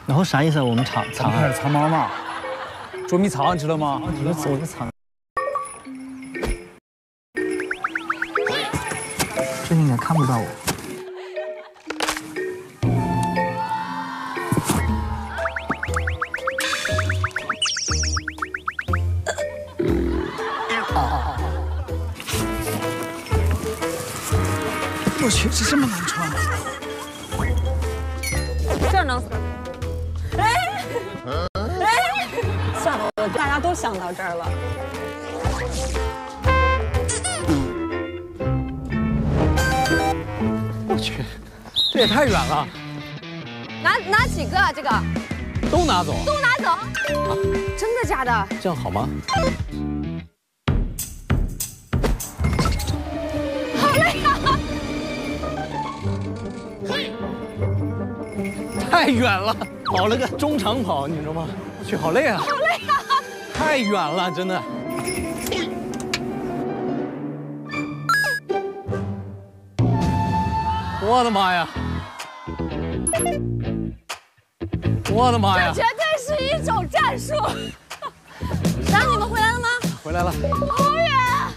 然后啥意思？我们藏，开始藏猫猫，捉迷藏，知道吗？你们走着藏。这应该看不到我。我去，这么难穿吗？这能？哎！算了，大家都想到这儿了。我去，这也太远了。拿几个啊？这个？都拿走。真的假的？这样好吗？太远了，跑了个中长跑，你知道吗？我去，好累啊！好累啊！太远了，真的。 我的妈呀！我的妈呀！这绝对是一种战术。然后你们回来了吗？回来了。好远！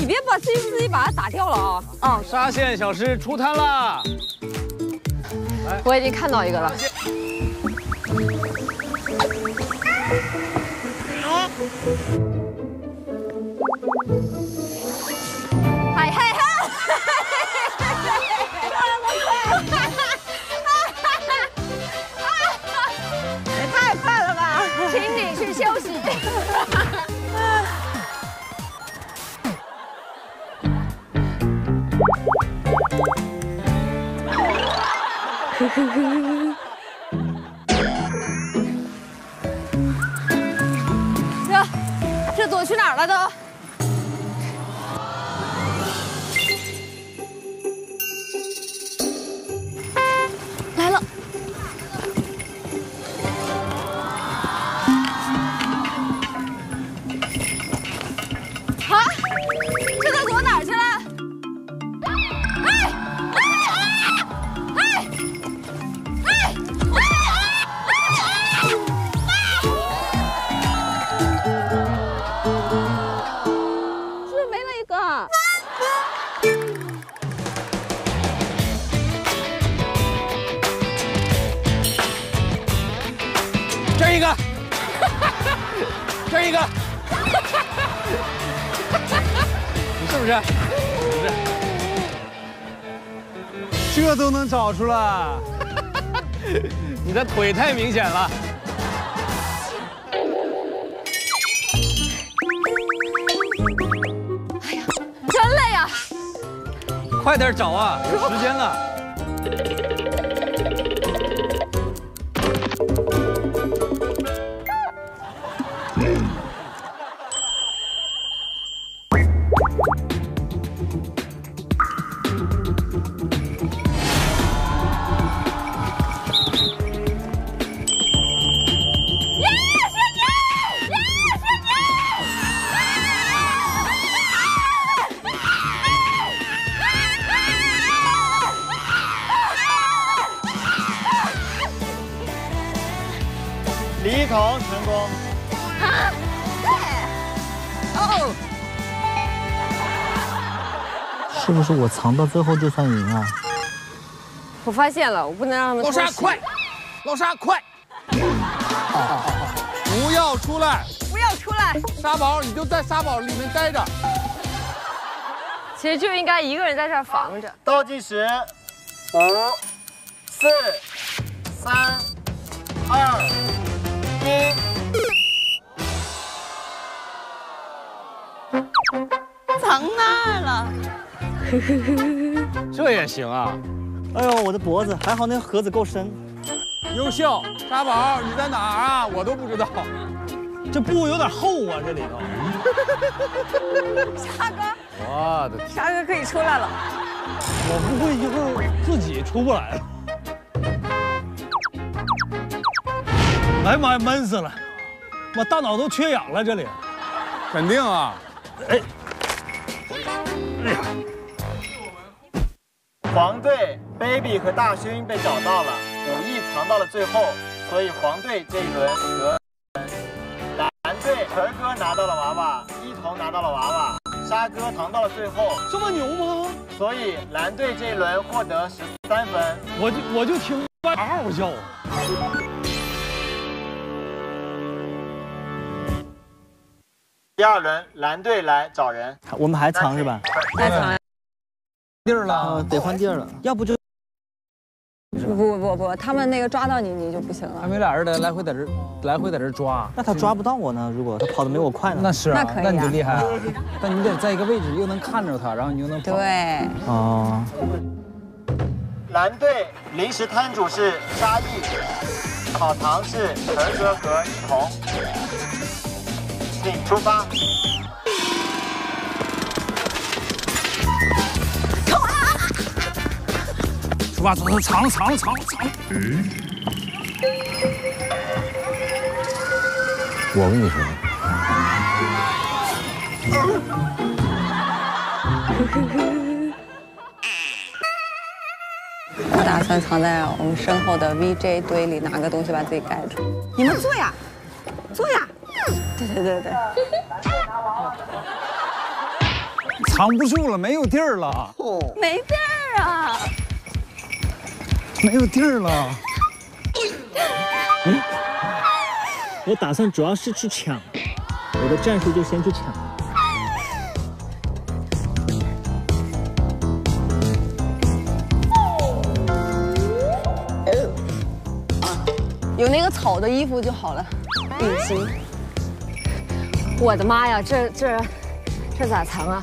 你别把自己把它打掉了啊！啊！沙县小吃出摊啦！我已经看到一个了。啊 这躲去哪儿了都？来了！啊！这都躲哪儿去了？ 这一个，你是不是？是不是？这都能找出来？你的腿太明显了。哎呀，真累啊！快点找啊，有时间了。离桶成功。啊，对，哦，是不是我藏到最后就算赢啊？我发现了，我不能让他们。老沙快，老沙快！不要出来！不要出来！沙堡，你就在沙堡里面待着。其实就应该一个人在这儿防着。倒计时：5、4、3、2。 藏那儿了，这也行啊！哎呦，我的脖子，还好那盒子够深。优秀，沙宝，你在哪儿啊？我都不知道，这布有点厚啊，这里头。沙哥，我的天，沙哥可以出来了。我不会一会儿自己出不来了。 哎妈呀，闷死了！我大脑都缺氧了，这里，肯定啊！哎，哎呀，黄队 baby 和大勋被找到了，武艺藏到了最后，所以黄队这一轮得分。蓝队晨哥拿到了娃娃，一彤拿到了娃娃，沙哥藏到了最后。这么牛吗？所以蓝队这一轮获得13分。我就听嗷嗷叫啊！ 第二轮蓝队来找人，我们还藏是吧？还藏地儿了，得换地儿了，要不就不，他们那个抓到你，你就不行了。还没俩人来回在这抓，那他抓不到我呢？如果他跑得没我快呢？那是啊，那你就厉害了。但你得在一个位置又能看着他，然后你又能跑。对，哦。蓝队临时摊主是沙溢，跑堂是陈哥和一彤。 请出发！冲啊！走吧，走，藏。嗯。我跟你说，我打算藏在我们身后的 VJ 堆里，拿个东西把自己盖住。你们坐呀，坐呀。对。藏不住了，没有地儿了。哦，没地儿啊，没有地儿了。嗯，我打算主要是去抢，我的战术就先去抢。有那个草的衣服就好了，隐形。我的妈呀，这咋藏啊？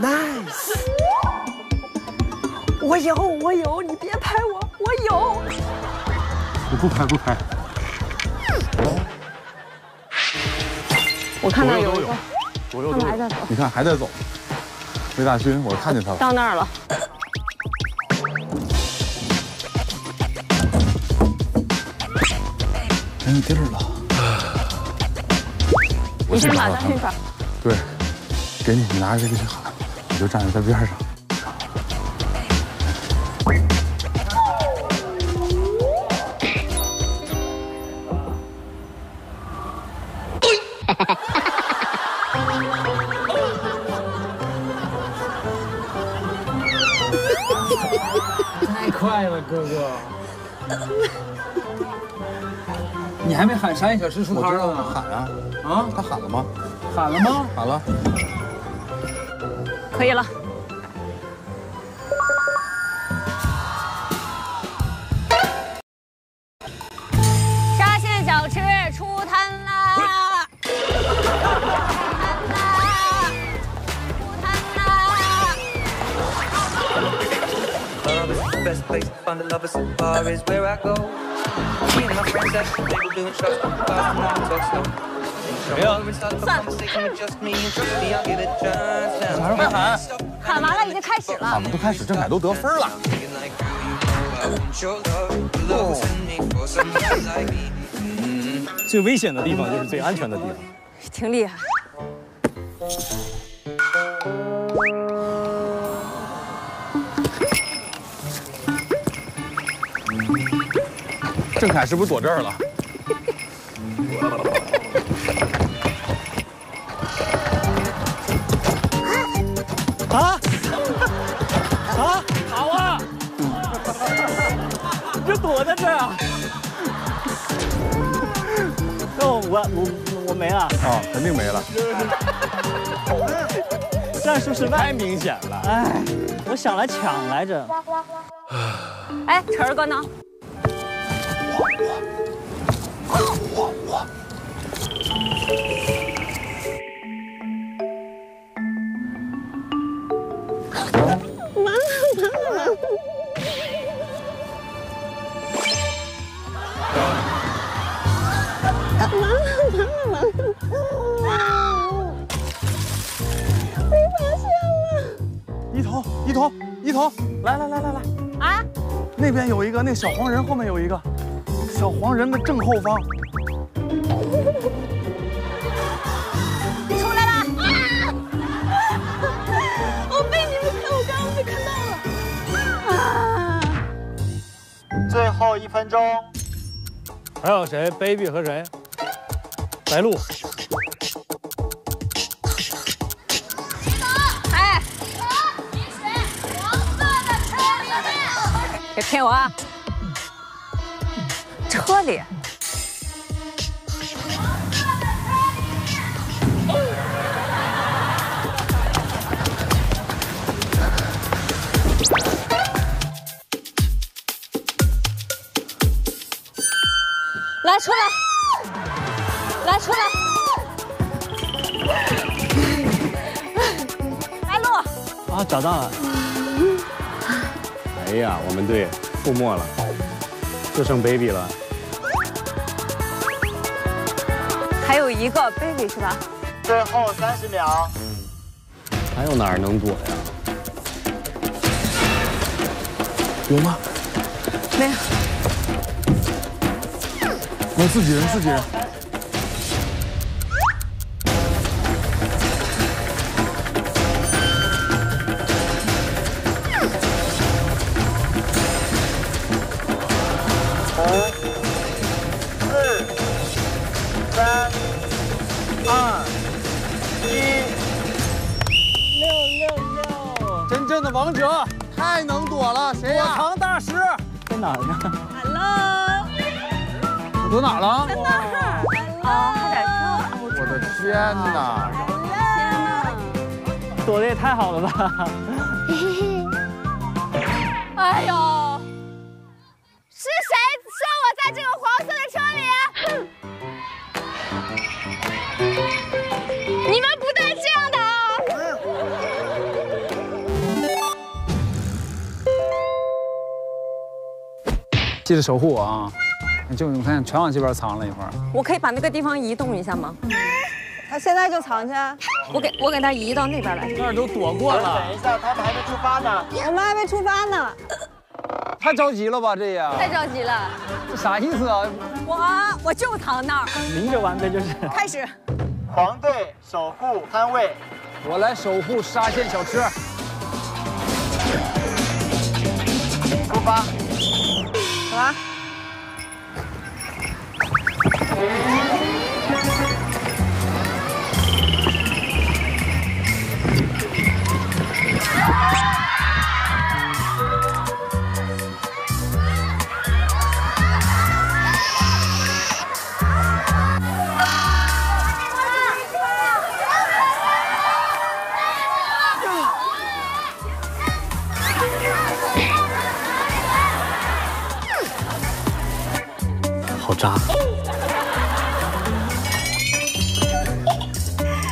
Nice， 我有，你别拍我，我有。我不拍。我看到有一个，左右都有，你看还在走。 魏大勋，我看见他了，到那儿了。没地儿了。你先把他训吧。对，给你拿着这个去喊，你就站在他边上。太快了，哥哥！你还没喊“山野小吃”出摊呢吗？喊啊！啊，他喊了吗？喊了吗？喊了。可以了。沙县小吃出摊啦！Best place to find a lover so far is where I go. Me and my friends at the table doing shots from the bar, and I talk slow. Show up and start a conversation with just me and trust me, I'll give it a chance. Now, we're done. 喊完了，已经开始了。俺们都开始，郑恺都得分了。最危险的地方就是最安全的地方。挺厉害。 郑恺是不是躲这儿了？啊！好啊！你就躲在这儿啊？哦，我没了。啊，肯定没了。战术失败，太明显了。哎，我想来抢来着。哎，晨儿哥呢？ 我，妈妈，被发现了！一头，来！啊，那边有一个，那小黄人后面有一个。 小黄人的正后方，出来了！我被你们看，我刚被看到了。最后1分钟，还有谁 ？baby 和谁？白鹿。哎，饮水，黄色的车里面。别骗我啊！ 车里，来出来，来出来，来路啊，找到了！哎呀，我们队覆没了。就剩 baby 了。还有一个 baby 是吧？最后30秒。还有哪儿能躲呀？有吗？没有。我自己人，自己人。5、4、3、2、1，666！真正的王者太能躲了，谁呀？躲藏大师在哪儿呢 ？Hello， 我躲哪儿了？在那儿。啊，差点跳！我的天哪！天哪！躲得也太好了吧！哎呦，是谁说我在这个黄色的车里？ 你们不带这样的啊！记得守护我啊！就你看，全往这边藏了一会儿。我可以把那个地方移动一下吗？他现在就藏去。我给他移到那边来。那儿都躲过了。等一下，他们还没出发呢。我们还没出发呢。太着急了吧，这也。太着急了。这啥意思啊？我就藏那儿。明着玩呗，就是。开始。 黄队守护摊位，我来守护沙县小吃。出发，走吧。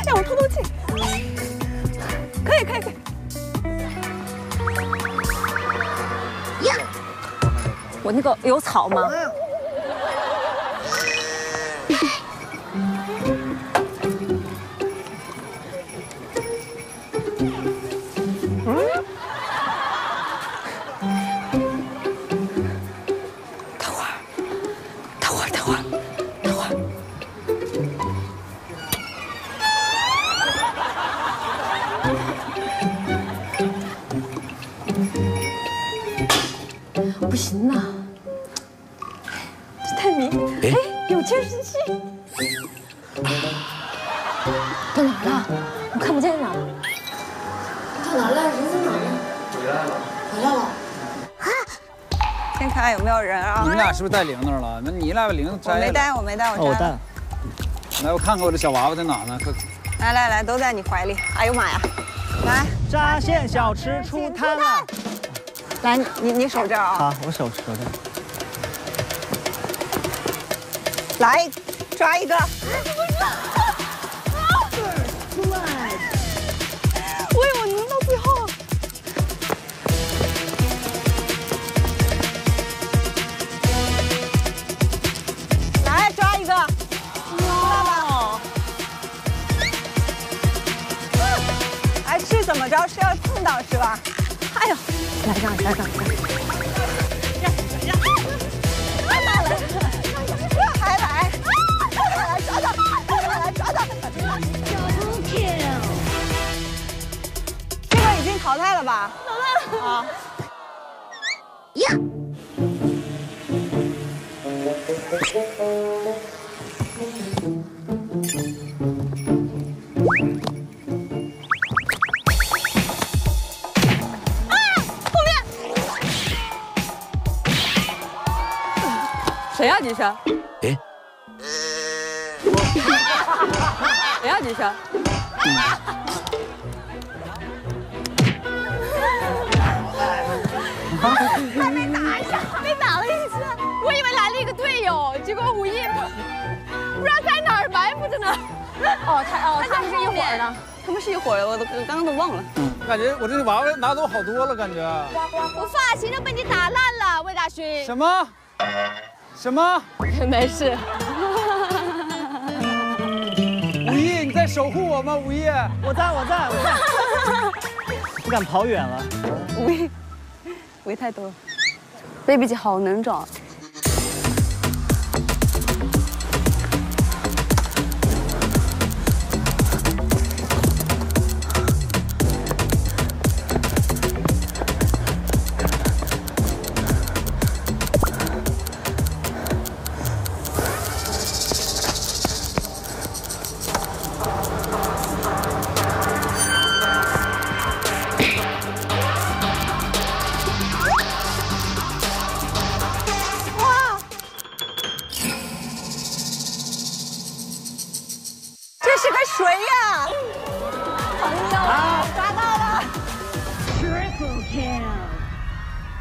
让我透透气，可以。我那个有草吗？不行呐，这太迷，哎，有监视器，到哪了？我看不见了。到哪了？人在哪呢？回来了。啊！先看看有没有人啊。你们俩是不是带铃那儿了？那你俩把铃摘了。我没带，我摘了。来，我看看我的小娃娃在哪呢？快！来，都在你怀里。哎呦妈呀！来，沙县小吃出摊了。 来，你守这儿啊！好，我守这儿。来，抓一个！我以为我能到最后。来，抓一个！爸爸，哎，是怎么着？是要碰到是吧？哎呦！ 来，抓到！这个已经淘汰了吧？淘汰了啊！呀！谁呀你是？哎，谁呀你是？还没打一下，被打了一下。我以为来了一个队友，结果武艺不知道在哪儿埋伏着呢。哦，他们是一伙儿的，我刚刚都忘了。我感觉我这娃娃拿走好多了，感觉。我发型都被你打烂了，魏大勋。什么？什么？没事。午夜，你在守护我吗？午夜，我在。不敢跑远了。午夜太多了。Baby 姐好能找。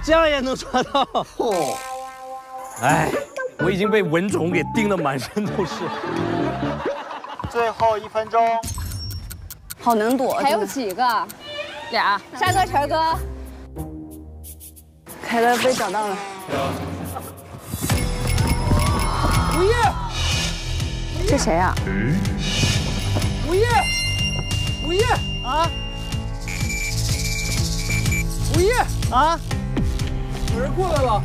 这样也能抓到？哦，哎，我已经被蚊虫给叮得满身都是。最后1分钟，好能躲。还有几个？俩。山哥、晨哥，凯乐被找到了。午夜，这谁呀？午夜，午夜啊！午夜啊！ 有人过来了！啊，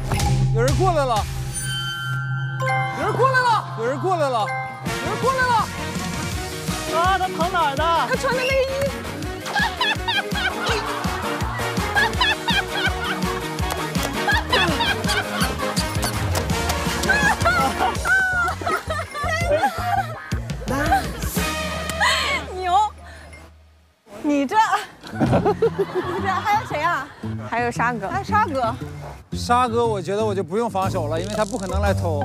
他跑哪儿的？他穿的内衣。牛！你这还有谁啊？还有沙哥。还有沙哥。 沙哥，我觉得我就不用防守了，因为他不可能来偷。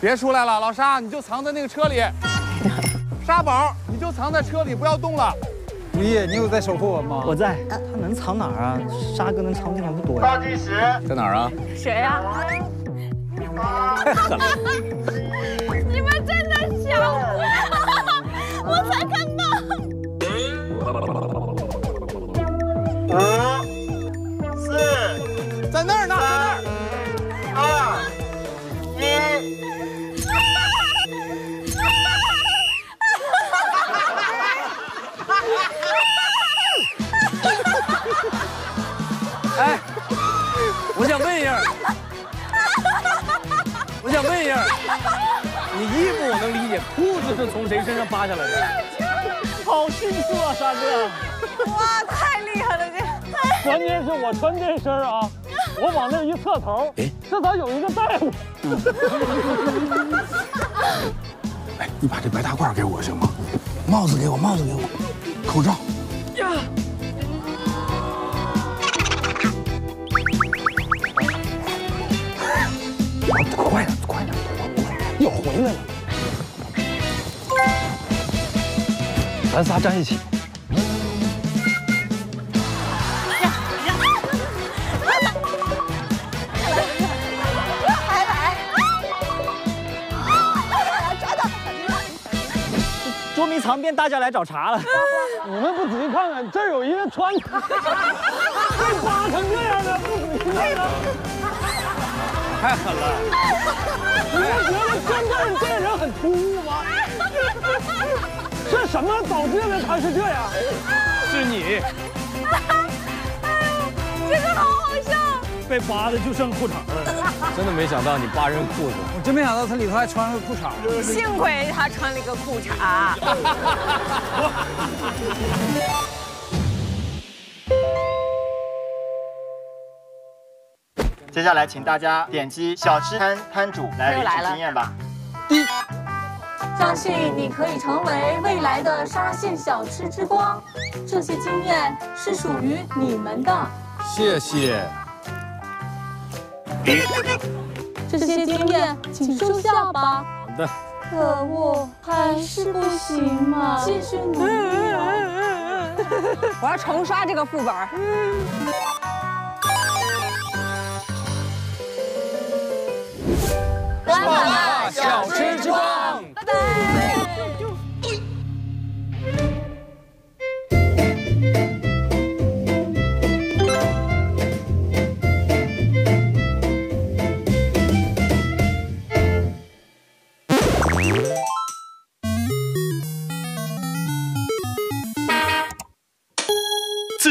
别出来了，老沙，你就藏在那个车里。沙宝，你就藏在车里，不要动了。午夜，你有在守护我吗？我在。他能藏哪儿啊？沙哥能藏的地方不多呀。倒计时，在哪儿啊？谁呀？太狠了！你们真的想我？我才看到。哎，我想问一下，你衣服我能理解，裤子是从谁身上扒下来的？好迅速啊，沙哥！哇，太厉害了这！关键是我穿这身啊，我往那一侧头，这咋有一个大夫？哎，你把这白大褂给我行吗？帽子给我，口罩。呀。 快点，又回来了。咱仨站一起。抓到！捉迷藏变大家来找茬了。你们不仔细看看，这儿有一个穿，被扒成这样的，不仔细看看。 太狠了！你们觉得这人很突兀吗？是什么导致的他是这样？是你。这个好好笑。被扒的就剩裤衩了，真的没想到你扒人裤子，我真没想到他里头还穿了个裤衩。幸亏他穿了一个裤衩。接下来，请大家点击小吃摊摊主来领取经验吧。1，相信你可以成为未来的沙县小吃之光，这些经验是属于你们的。谢谢。这些经验请收下吧。好的。可恶，还是不行嘛，继续努力吧。我要重刷这个副本。干嘛小吃之光，拜拜。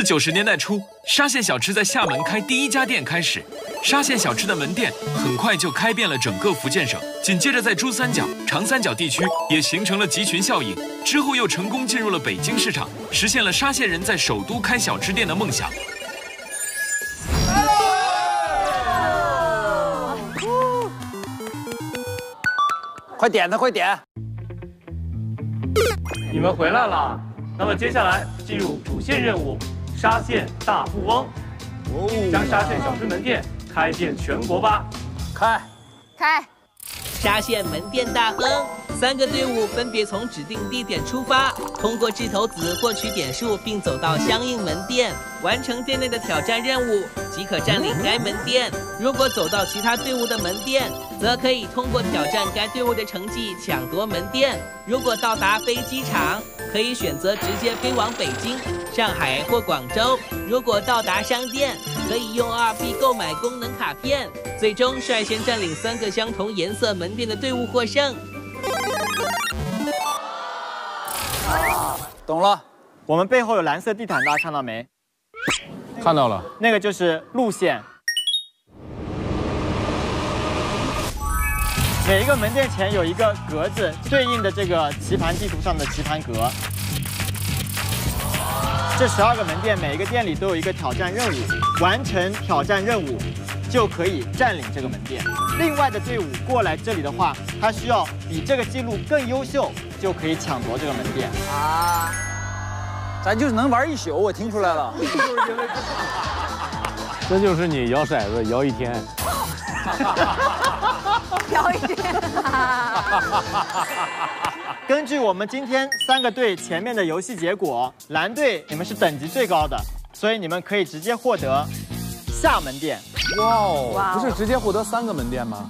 自90年代初，沙县小吃在厦门开第一家店开始，沙县小吃的门店很快就开遍了整个福建省。紧接着，在珠三角、长三角地区也形成了集群效应，之后又成功进入了北京市场，实现了沙县人在首都开小吃店的梦想。 快点它，快点！你们回来了，那么接下来进入主线任务——沙县大富翁，将沙县小吃门店开遍全国吧！开！沙县门店大亨，3个队伍分别从指定地点出发，通过掷骰子获取点数，并走到相应门店，完成店内的挑战任务，即可占领该门店。如果走到其他队伍的门店， 则可以通过挑战该队伍的成绩抢夺门店。如果到达飞机场，可以选择直接飞往北京、上海或广州。如果到达商店，可以用2币购买功能卡片。最终率先占领3个相同颜色门店的队伍获胜。懂了，我们背后有蓝色地毯，大家看到没？看到了，那个就是路线。 每一个门店前有一个格子，对应的这个棋盘地图上的棋盘格。这12个门店，每一个店里都有一个挑战任务，完成挑战任务就可以占领这个门店。另外的队伍过来这里的话，他需要比这个记录更优秀，就可以抢夺这个门店。啊，咱就是能玩一宿，我听出来了。这就是你摇骰子摇一天。摇一天。根据我们今天3个队前面的游戏结果，蓝队你们是等级最高的，所以你们可以直接获得厦门店。哇哦，不是直接获得3个门店吗？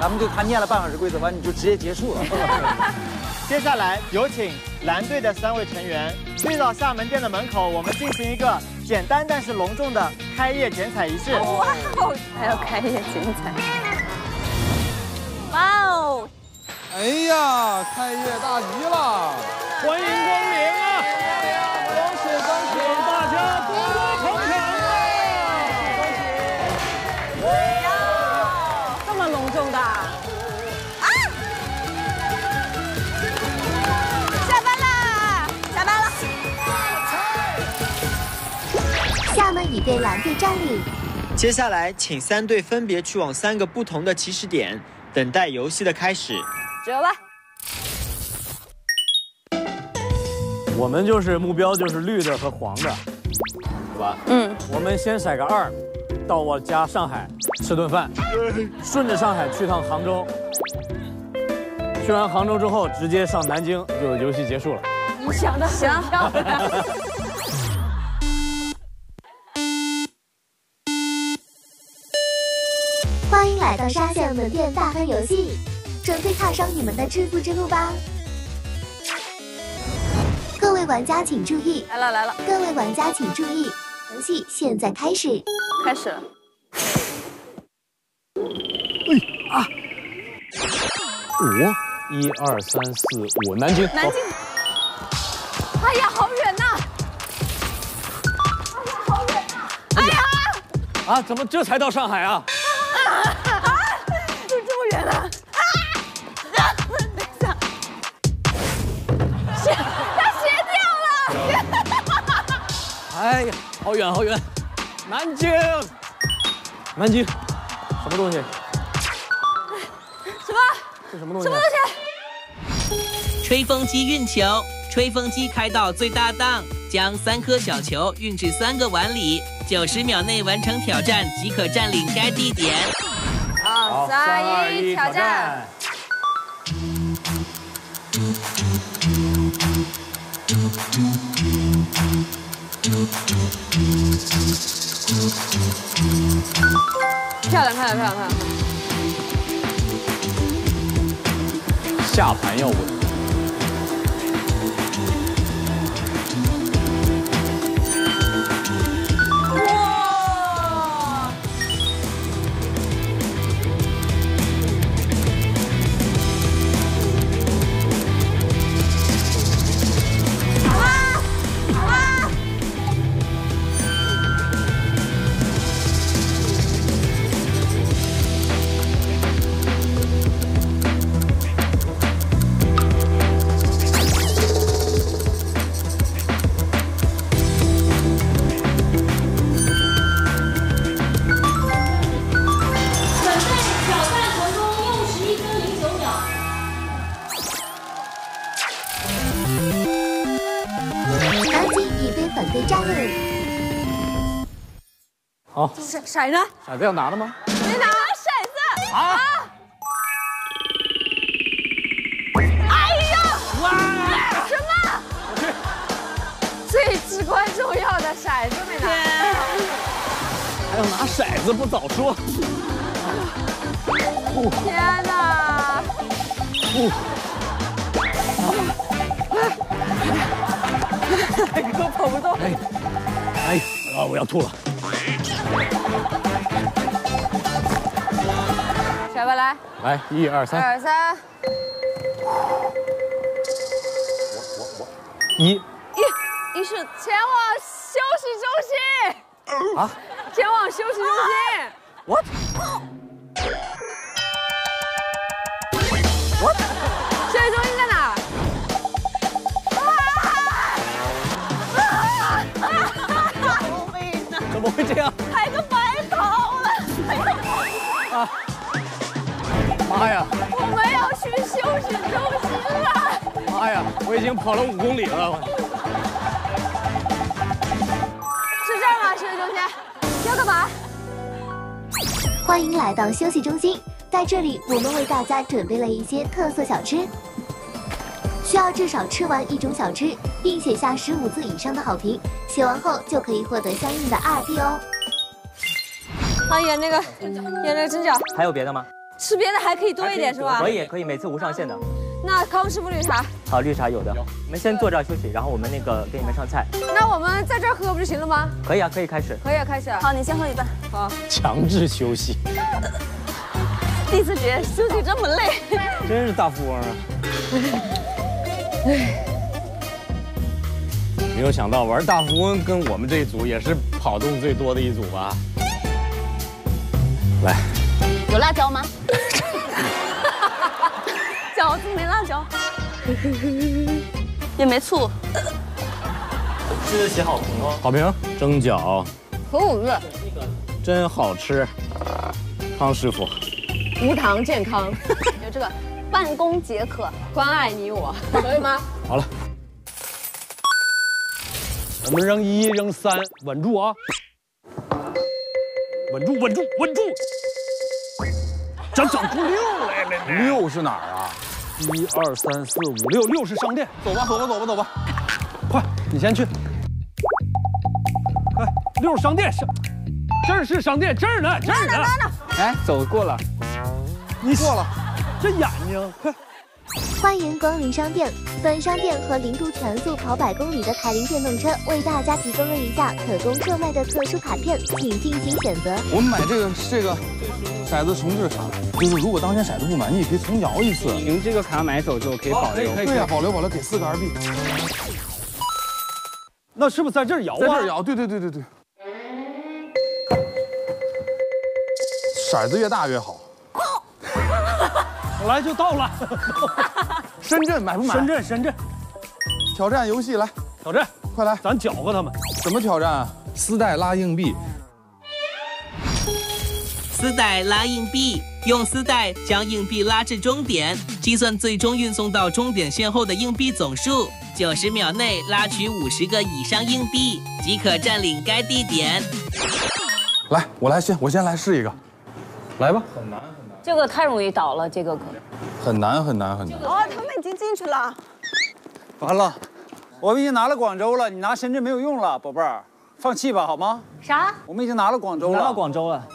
咱们就他念了半小时规则，完你就直接结束了。接下来有请蓝队的3位成员去到厦门店的门口，我们进行一个简单但是隆重的开业剪彩仪式。哇哦，还要开业剪彩。 哇哦！ 哎呀，开业大吉了！欢迎光临啊！恭喜恭喜！大家多多捧场啊！恭喜！哇，这么隆重的啊！下班啦！下班了！厦门已被蓝队占领。接下来，请3队分别去往3个不同的起始点。 等待游戏的开始，走吧。我们就是目标就是绿的和黄的，对吧？嗯。我们先甩个2，到我家上海吃顿饭，顺着上海去趟杭州，去完杭州之后直接上南京，就游戏结束了。你想的行。欢迎来到沙县门店大亨游戏，准备踏上你们的致富之路吧！各位玩家请注意，来了来了！各位玩家请注意，游戏现在开始。开始了。啊！1、2、3、4、5，南京。南京。哎呀，好远呐！哎呀，好远呐！哎呀！啊，怎么这才到上海啊？ 就这么远了！啊！等一下，他斜掉了！哎呀，好远好远！南京，南京，什么东西？什么？这什么东西？什么东西？吹风机运球，吹风机开到最大档，将3颗小球运至3个碗里，90秒内完成挑战即可占领该地点。 好，3、2、1，挑战！漂亮，漂亮，漂亮，漂亮！下盘要稳。哇！好，骰呢？骰子要拿的吗？没拿骰子啊！哎呀！哇！什么？最至关重要的骰子没拿。还要拿骰子，不早说！天哪！哎，都跑不动！哎，啊，我要吐了！甩吧，来，1、2、3，1、2、3，我，一是前往休息中心啊，前往休息中心。What？ 休息中心在哪？ 怎么会这样？还都白跑了！啊！妈呀！我们要去休息中心了！妈呀！我已经跑了5公里了。是这儿吗？休息中心要干嘛？欢迎来到休息中心，在这里我们为大家准备了一些特色小吃，需要至少吃完一种小吃，并写下15字以上的好评。 写完后就可以获得相应的RP哦。啊，演那个蒸饺，还有别的吗？吃别的还可以多一点是吧？可以，每次无上限的。那康师傅绿茶？好，绿茶有的。你们先坐这儿休息，然后我们那个给你们上菜。那我们在这儿喝不就行了吗？可以啊，可以开始。好，你先喝一半。好。强制休息。第一次觉得休息这么累，真是大富翁啊！哎。 没有想到玩大富翁跟我们这一组也是跑动最多的一组吧？来，有辣椒吗？饺子没辣椒，也没醋。记得写好评哦。好评，蒸饺，15字，真好吃。康师傅，无糖健康，有这个办公解渴，关爱你我，可以吗？好了。 我们扔1，扔3，稳住啊！稳住！整出6来了！6是哪儿啊？1、2、3、4、5、6，6是商店。走吧，快，你先去。快，6商店上，这是商店，这儿呢。哎，走过了，你过了，这眼睛快。 欢迎光临商店，本商店和零度全速跑100公里的台铃电动车为大家提供了以下可供售卖的特殊卡片，请进行选择。我们买这个骰子重置卡，就是如果当天骰子不满意，可以重摇一次。您这个卡买走之后可以保留。对呀，保留，给4个RP。那是不是在这儿摇啊？在这儿摇，对。骰子越大越好。 来就到了，深圳买不买？深圳，挑战游戏来，挑战，快来，咱搅和他们。怎么挑战啊？丝带拉硬币，用丝带将硬币拉至终点，计算最终运送到终点线后的硬币总数。90秒内拉取50个以上硬币，即可占领该地点。来，我先来试一个，来吧。很难。 这个太容易倒了，这个很难。哦，他们已经进去了。完了，我们已经拿了广州了，你拿深圳没有用了，宝贝儿，放弃吧，好吗？啥？我们已经拿了广州了。拿到广州了。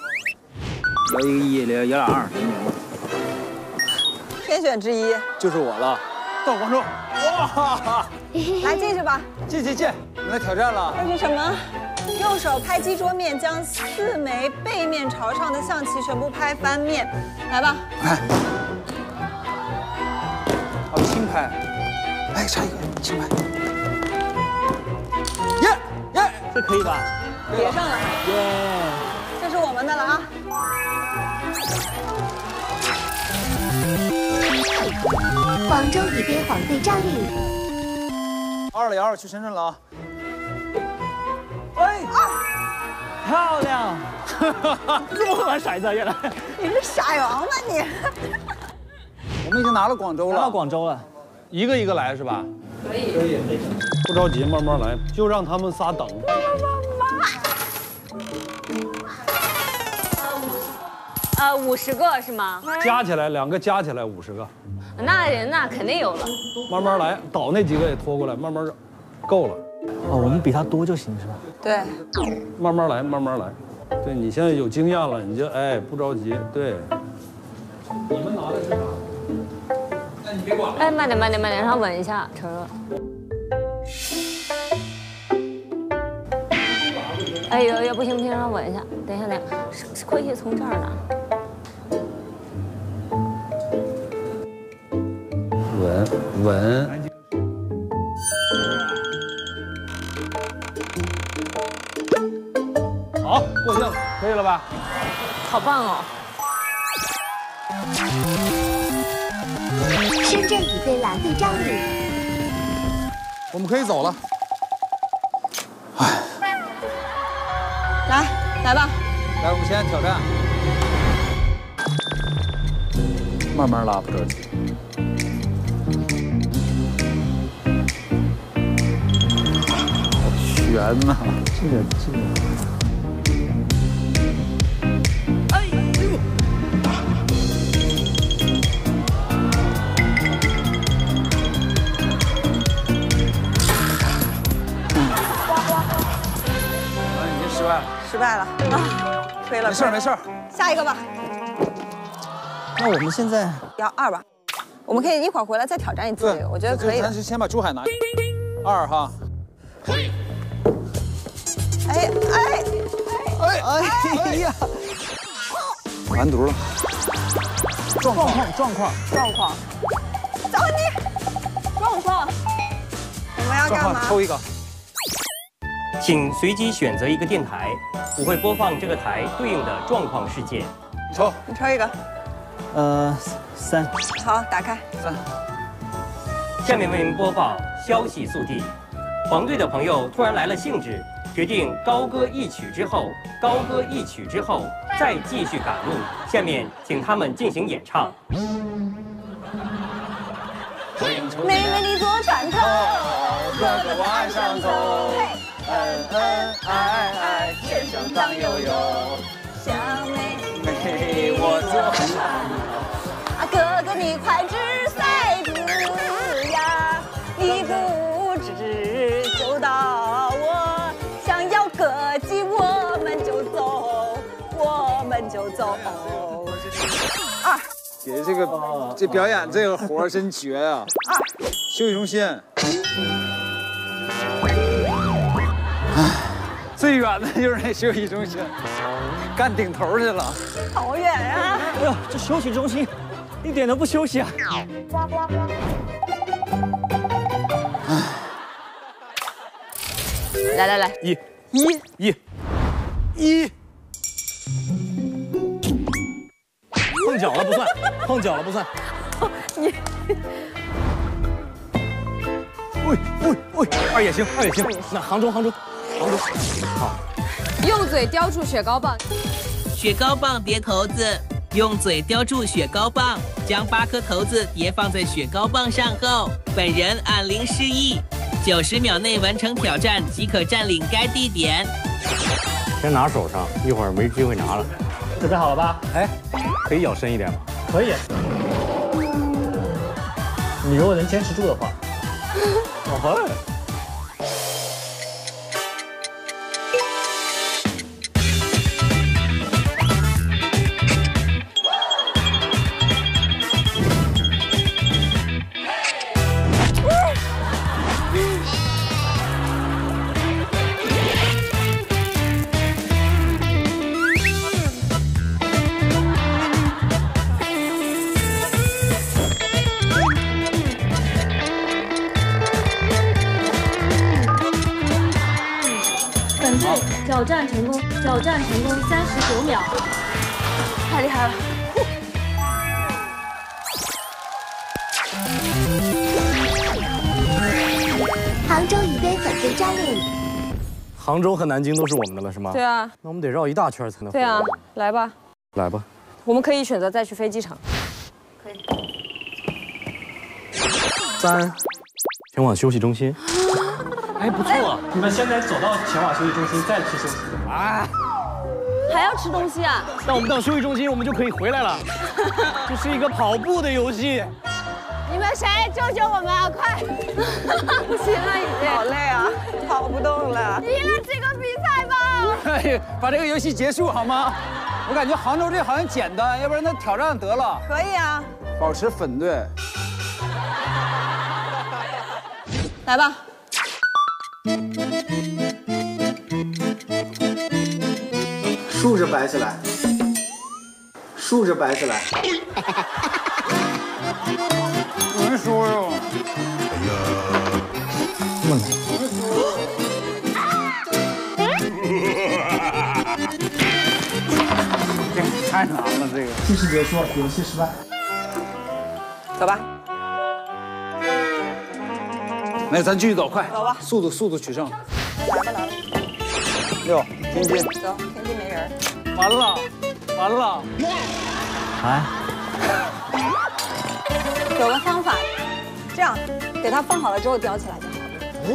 摇1，摇2，天选之一就是我了。到广州。哇！来进去吧。进，我们来挑战了。这是什么？ 右手拍击桌面，将4枚背面朝上的象棋全部拍翻面。来吧，来，好轻拍，哎，差一个，轻拍，耶，这可以吧？叠上了，耶，这是我们的了啊！广州以边防对战力，202去深圳了啊！ 哎，漂亮！这么会玩骰子，原来你是傻王吧你？我们已经拿了广州了，一个来是吧？可以，不着急，慢慢来，就让他们仨等。50个是吗？加起来两个加起来50个。那肯定有了。慢慢来，倒那几个也拖过来，慢慢够了。哦，我们比他多就行是吧？对。慢慢来，慢慢来。对你现在有经验了，你就哎不着急。对。你们拿的是啥？哎，你别管了。哎，慢点，慢点，慢点，让他稳一下，瞅瞅。 哎呦呦，不行不行，让我闻一下。等一下，等一下，快些从这儿拿。闻闻。好，过硬，可以了吧？好棒哦！深圳已被蓝队占领。我们可以走了。哎。 来吧，来，我们先挑战，慢慢拉，不着急。好悬呐，这个。哎呦！啊，已经失败了。 失败了啊，亏了。没事没事，下一个吧。那我们现在1、2吧，我们可以一会儿回来再挑战一次这个，我觉得可以。咱先把珠海拿2哈。哎哎哎哎呀！完犊了！状况！走你！状况！我们要干嘛？抽一个。 请随机选择一个电台，我会播放这个台对应的状况事件。抽，你抽一个。3。好，打开。3。下面为您播放消息速递。黄队的朋友突然来了兴致，决定高歌一曲之后再继续赶路。下面请他们进行演唱。美丽左转头，哥哥往岸上走。 恩恩爱爱，天生当悠悠。小妹妹，我做啊，哥哥你快掷骰子呀！你不掷就到我，想要歌姬我们就走。2。姐这表演这个活儿真绝啊！休息中心。 最远的就是那休息中心，干顶头去了，好远啊！哎呦，这休息中心一点都不休息啊！来，一，碰脚了不算。你，喂，2也行，那杭州。 好，用嘴叼住雪糕棒，雪糕棒叠骰子，用嘴叼住雪糕棒，将8颗骰子叠放在雪糕棒上后，本人按铃示意，90秒内完成挑战即可占领该地点。先拿手上，一会儿没机会拿了。准备好了吧？哎，可以咬深一点吗？可以。你如果能坚持住的话。哦。 挑战成功39秒，太厉害了！杭州已被反对占领。杭州和南京都是我们的了，是吗？对啊。那我们得绕一大圈才能。对啊，来吧。我们可以选择再去飞机场。可以。3，前往休息中心。 哎，不错，你们现在走到前往休息中心再去休息。啊！还要吃东西啊？那我们到休息中心，我们就可以回来了。这是一个跑步的游戏。你们谁救救我们啊！快，不行了，已经好累啊，跑不动了。赢了这个比赛吧！把这个游戏结束好吗？我感觉杭州这好像简单，要不然那挑战得了。可以啊。保持粉队。来吧。 竖着摆起来，竖着摆起来。有人说哟，哎呀，这太难了，这个。继续结束，游戏失败。走吧。来，咱继续走，快。走吧。速度取胜。来吧，来吧。 六，天津走，天津没人。完了，完了。哎，有个方法，这样给它放好了之后叼起来就好了。哦。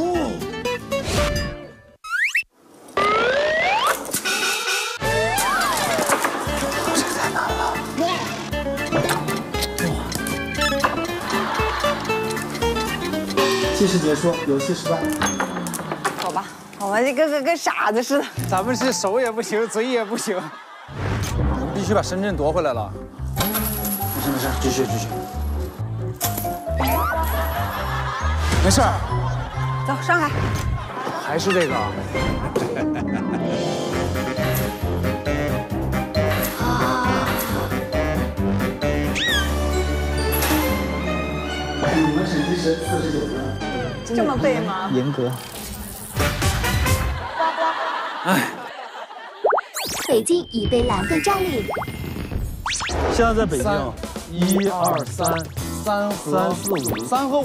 这太难了。哇！计时结束，游戏失败。 我们这跟傻子似的，咱们是手也不行，嘴也不行，我们必须把深圳夺回来了。没事没事，继续。没事。走，上海。还是这个。你们审计师49分，这么背吗？严格。 哎，北京已被蓝队占领。现在在北京，1、2、3、3和4、5，3和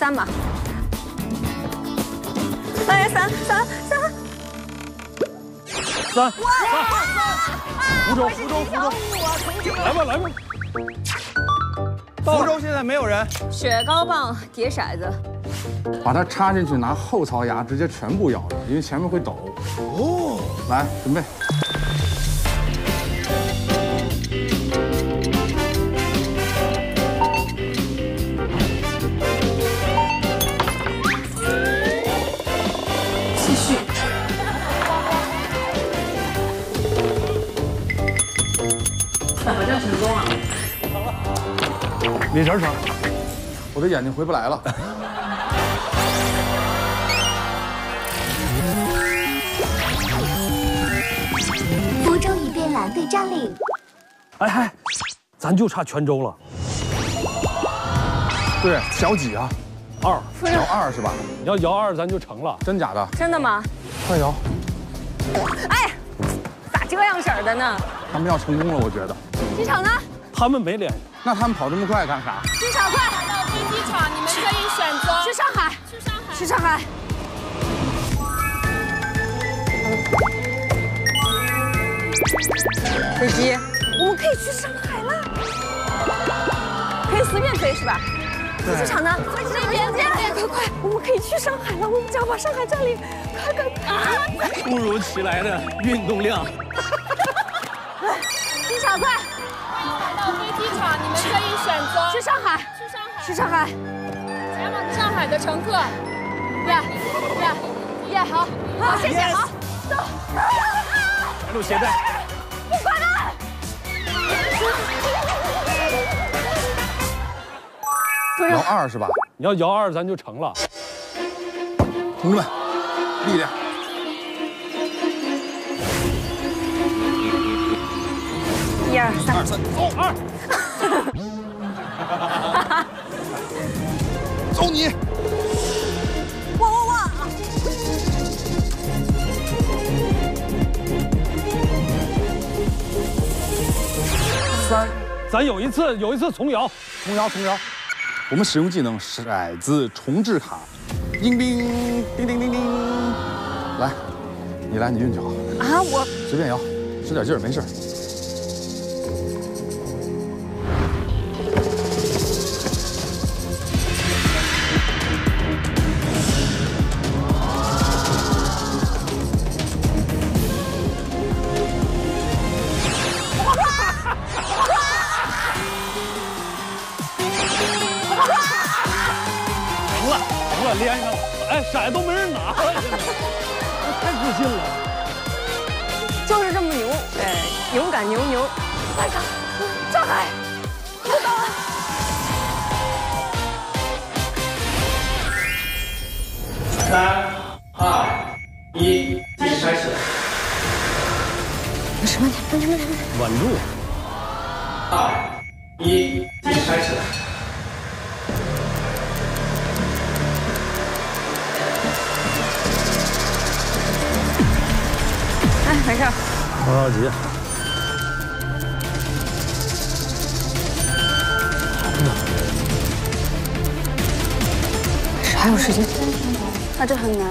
5，3吧。哎，三。福州，来吧。福州现在没有人。雪糕棒叠骰子。 把它插进去，拿后槽牙直接全部咬着，因为前面会抖。哦，来准备。继续。好像成功了。李晨成，我的眼睛回不来了。福州已被蓝队占领。哎，咱就差泉州了。对，小几啊？2，摇2是吧？你要摇2，咱就成了。真假的？真的吗？快摇！哎，咋这样式儿的呢？他们要成功了，我觉得。机场呢？他们没脸。那他们跑这么快干啥？机场快！到飞机场，你们可以选择去上海。去上海。 飞机，我们可以去上海了，可以随便飞是吧？飞机场呢？飞机边界，快！我们可以去上海了，我们只要把上海占领，快！突如其来的运动量。机场快！来到飞机场，你们可以选择去上海。前往上海的乘客，好，谢谢，好，走。路携带，不管了。摇2是吧？你要摇2，咱就成了。同志们，力量！1、2、3，走2。走你！我。 3，咱有一次重摇，我们使用技能骰子重置卡，叮叮，来，你运气好啊，我随便摇，使点劲儿没事儿。可连上了，哎，色都没人拿了，现在太自信了，就是这么牛，哎，勇敢牛，来看，张海，我到了。3、2、1，开始。什么？稳住。2、1，开始。 没事，别着急。还有时间？啊，这很难，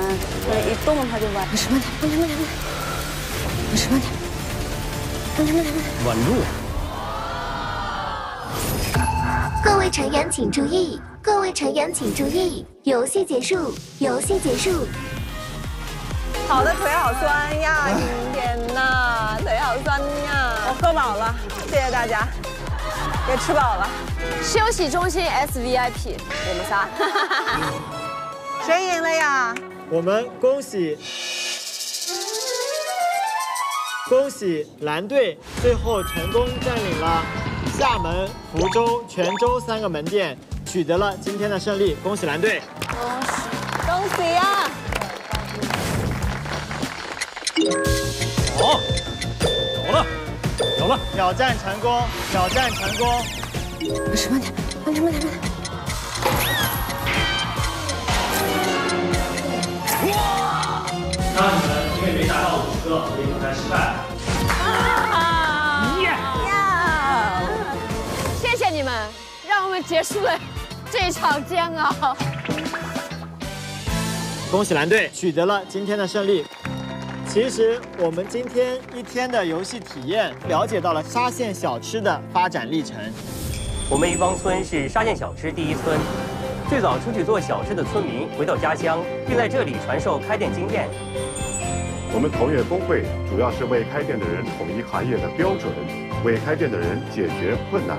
一动它就完。没什么的。稳住！各位成员请注意，游戏结束。 好的，腿好酸呀！天哪，腿好酸呀！我喝饱了，谢谢大家，也吃饱了。休息中心 SVIP， 我们仨。谁赢了呀？我们恭喜蓝队，最后成功占领了厦门、福州、泉州3个门店，取得了今天的胜利。恭喜蓝队！恭喜呀！ 好，有了！挑战成功！慢点！哇！那你们因为没达到5个，所以挑战失败。呀！谢谢你们，让我们结束了这场煎熬。恭喜蓝队取得了今天的胜利。 其实我们今天一天的游戏体验，了解到了沙县小吃的发展历程。我们渔帮村是沙县小吃第一村，最早出去做小吃的村民回到家乡，并在这里传授开店经验。我们同业工会主要是为开店的人统一行业的标准，为开店的人解决困难。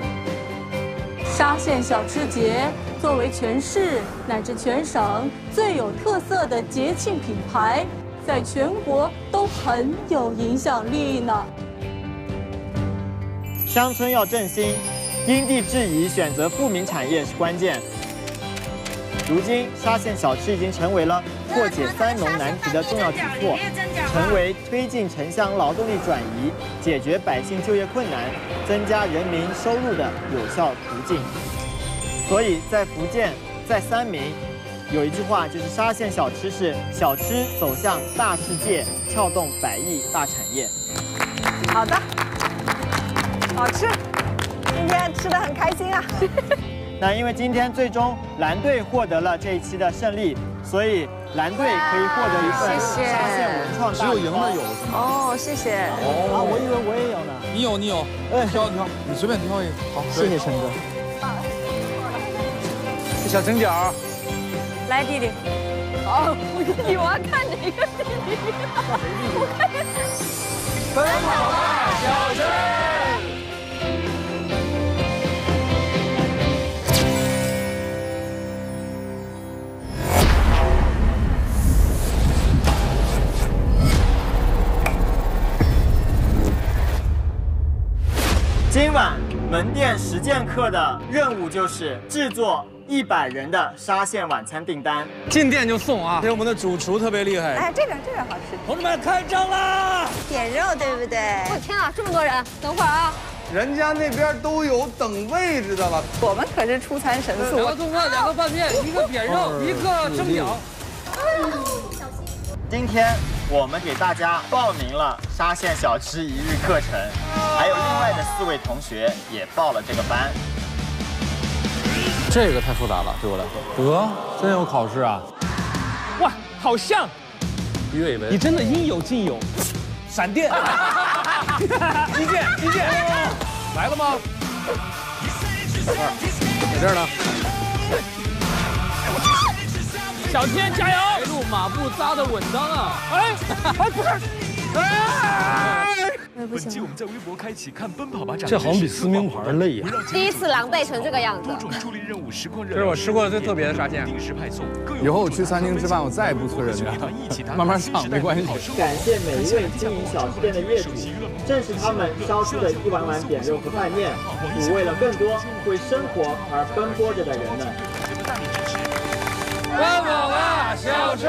沙县小吃节作为全市乃至全省最有特色的节庆品牌。 在全国都很有影响力呢。乡村要振兴，因地制宜选择富民产业是关键。如今，沙县小吃已经成为了破解“三农”难题的重要举措，成为推进城乡劳动力转移、解决百姓就业困难、增加人民收入的有效途径。所以在福建，在三明。 有一句话就是“沙县小吃是小吃走向大世界，撬动100亿大产业”。好的，好吃，今天吃得很开心啊。那因为今天最终蓝队获得了这一期的胜利，所以蓝队可以获得一份沙县文创大礼包。只有赢了有。哦，谢谢。哦，啊，我以为我也有呢。你有。哎，挑，你随便挑一个。好，谢谢陈哥。这小整角。 来，弟弟。哦，我要看哪个弟弟？我看。奔跑吧，小珍。今晚门店实践课的任务就是制作。 100人的沙县晚餐订单，进店就送啊！这我们的主厨特别厉害。哎，这个好吃。同志们，开张啦！点肉对不对？我天啊，这么多人！等会儿啊，人家那边都有等位置的了。我们可是出餐神速。2个炖饭，2个拌面，1个点肉，1个蒸饺。小心！今天我们给大家报名了沙县小吃1日课程，还有另外的4位同学也报了这个班。 这个太复杂了，对我来说。真有考试啊！哇，好像鱼尾纹，你真的应有尽有。闪电，击剑，来了吗？在这儿呢。小天加油！白鹿马步扎的稳当啊！哎，不是，哎。本季我们在微博开启看奔跑吧展，这好像比撕名牌累呀。第一次狼狈成这个样子。这是我吃过最特别的沙县。以后我去餐厅吃饭，我再也不催人了，慢慢上没关系。感谢每一位经营小吃店的业主，正是他们烧出的一碗碗点肉和拌面，抚慰了更多为生活而奔波着的人们。奔跑吧，小吃！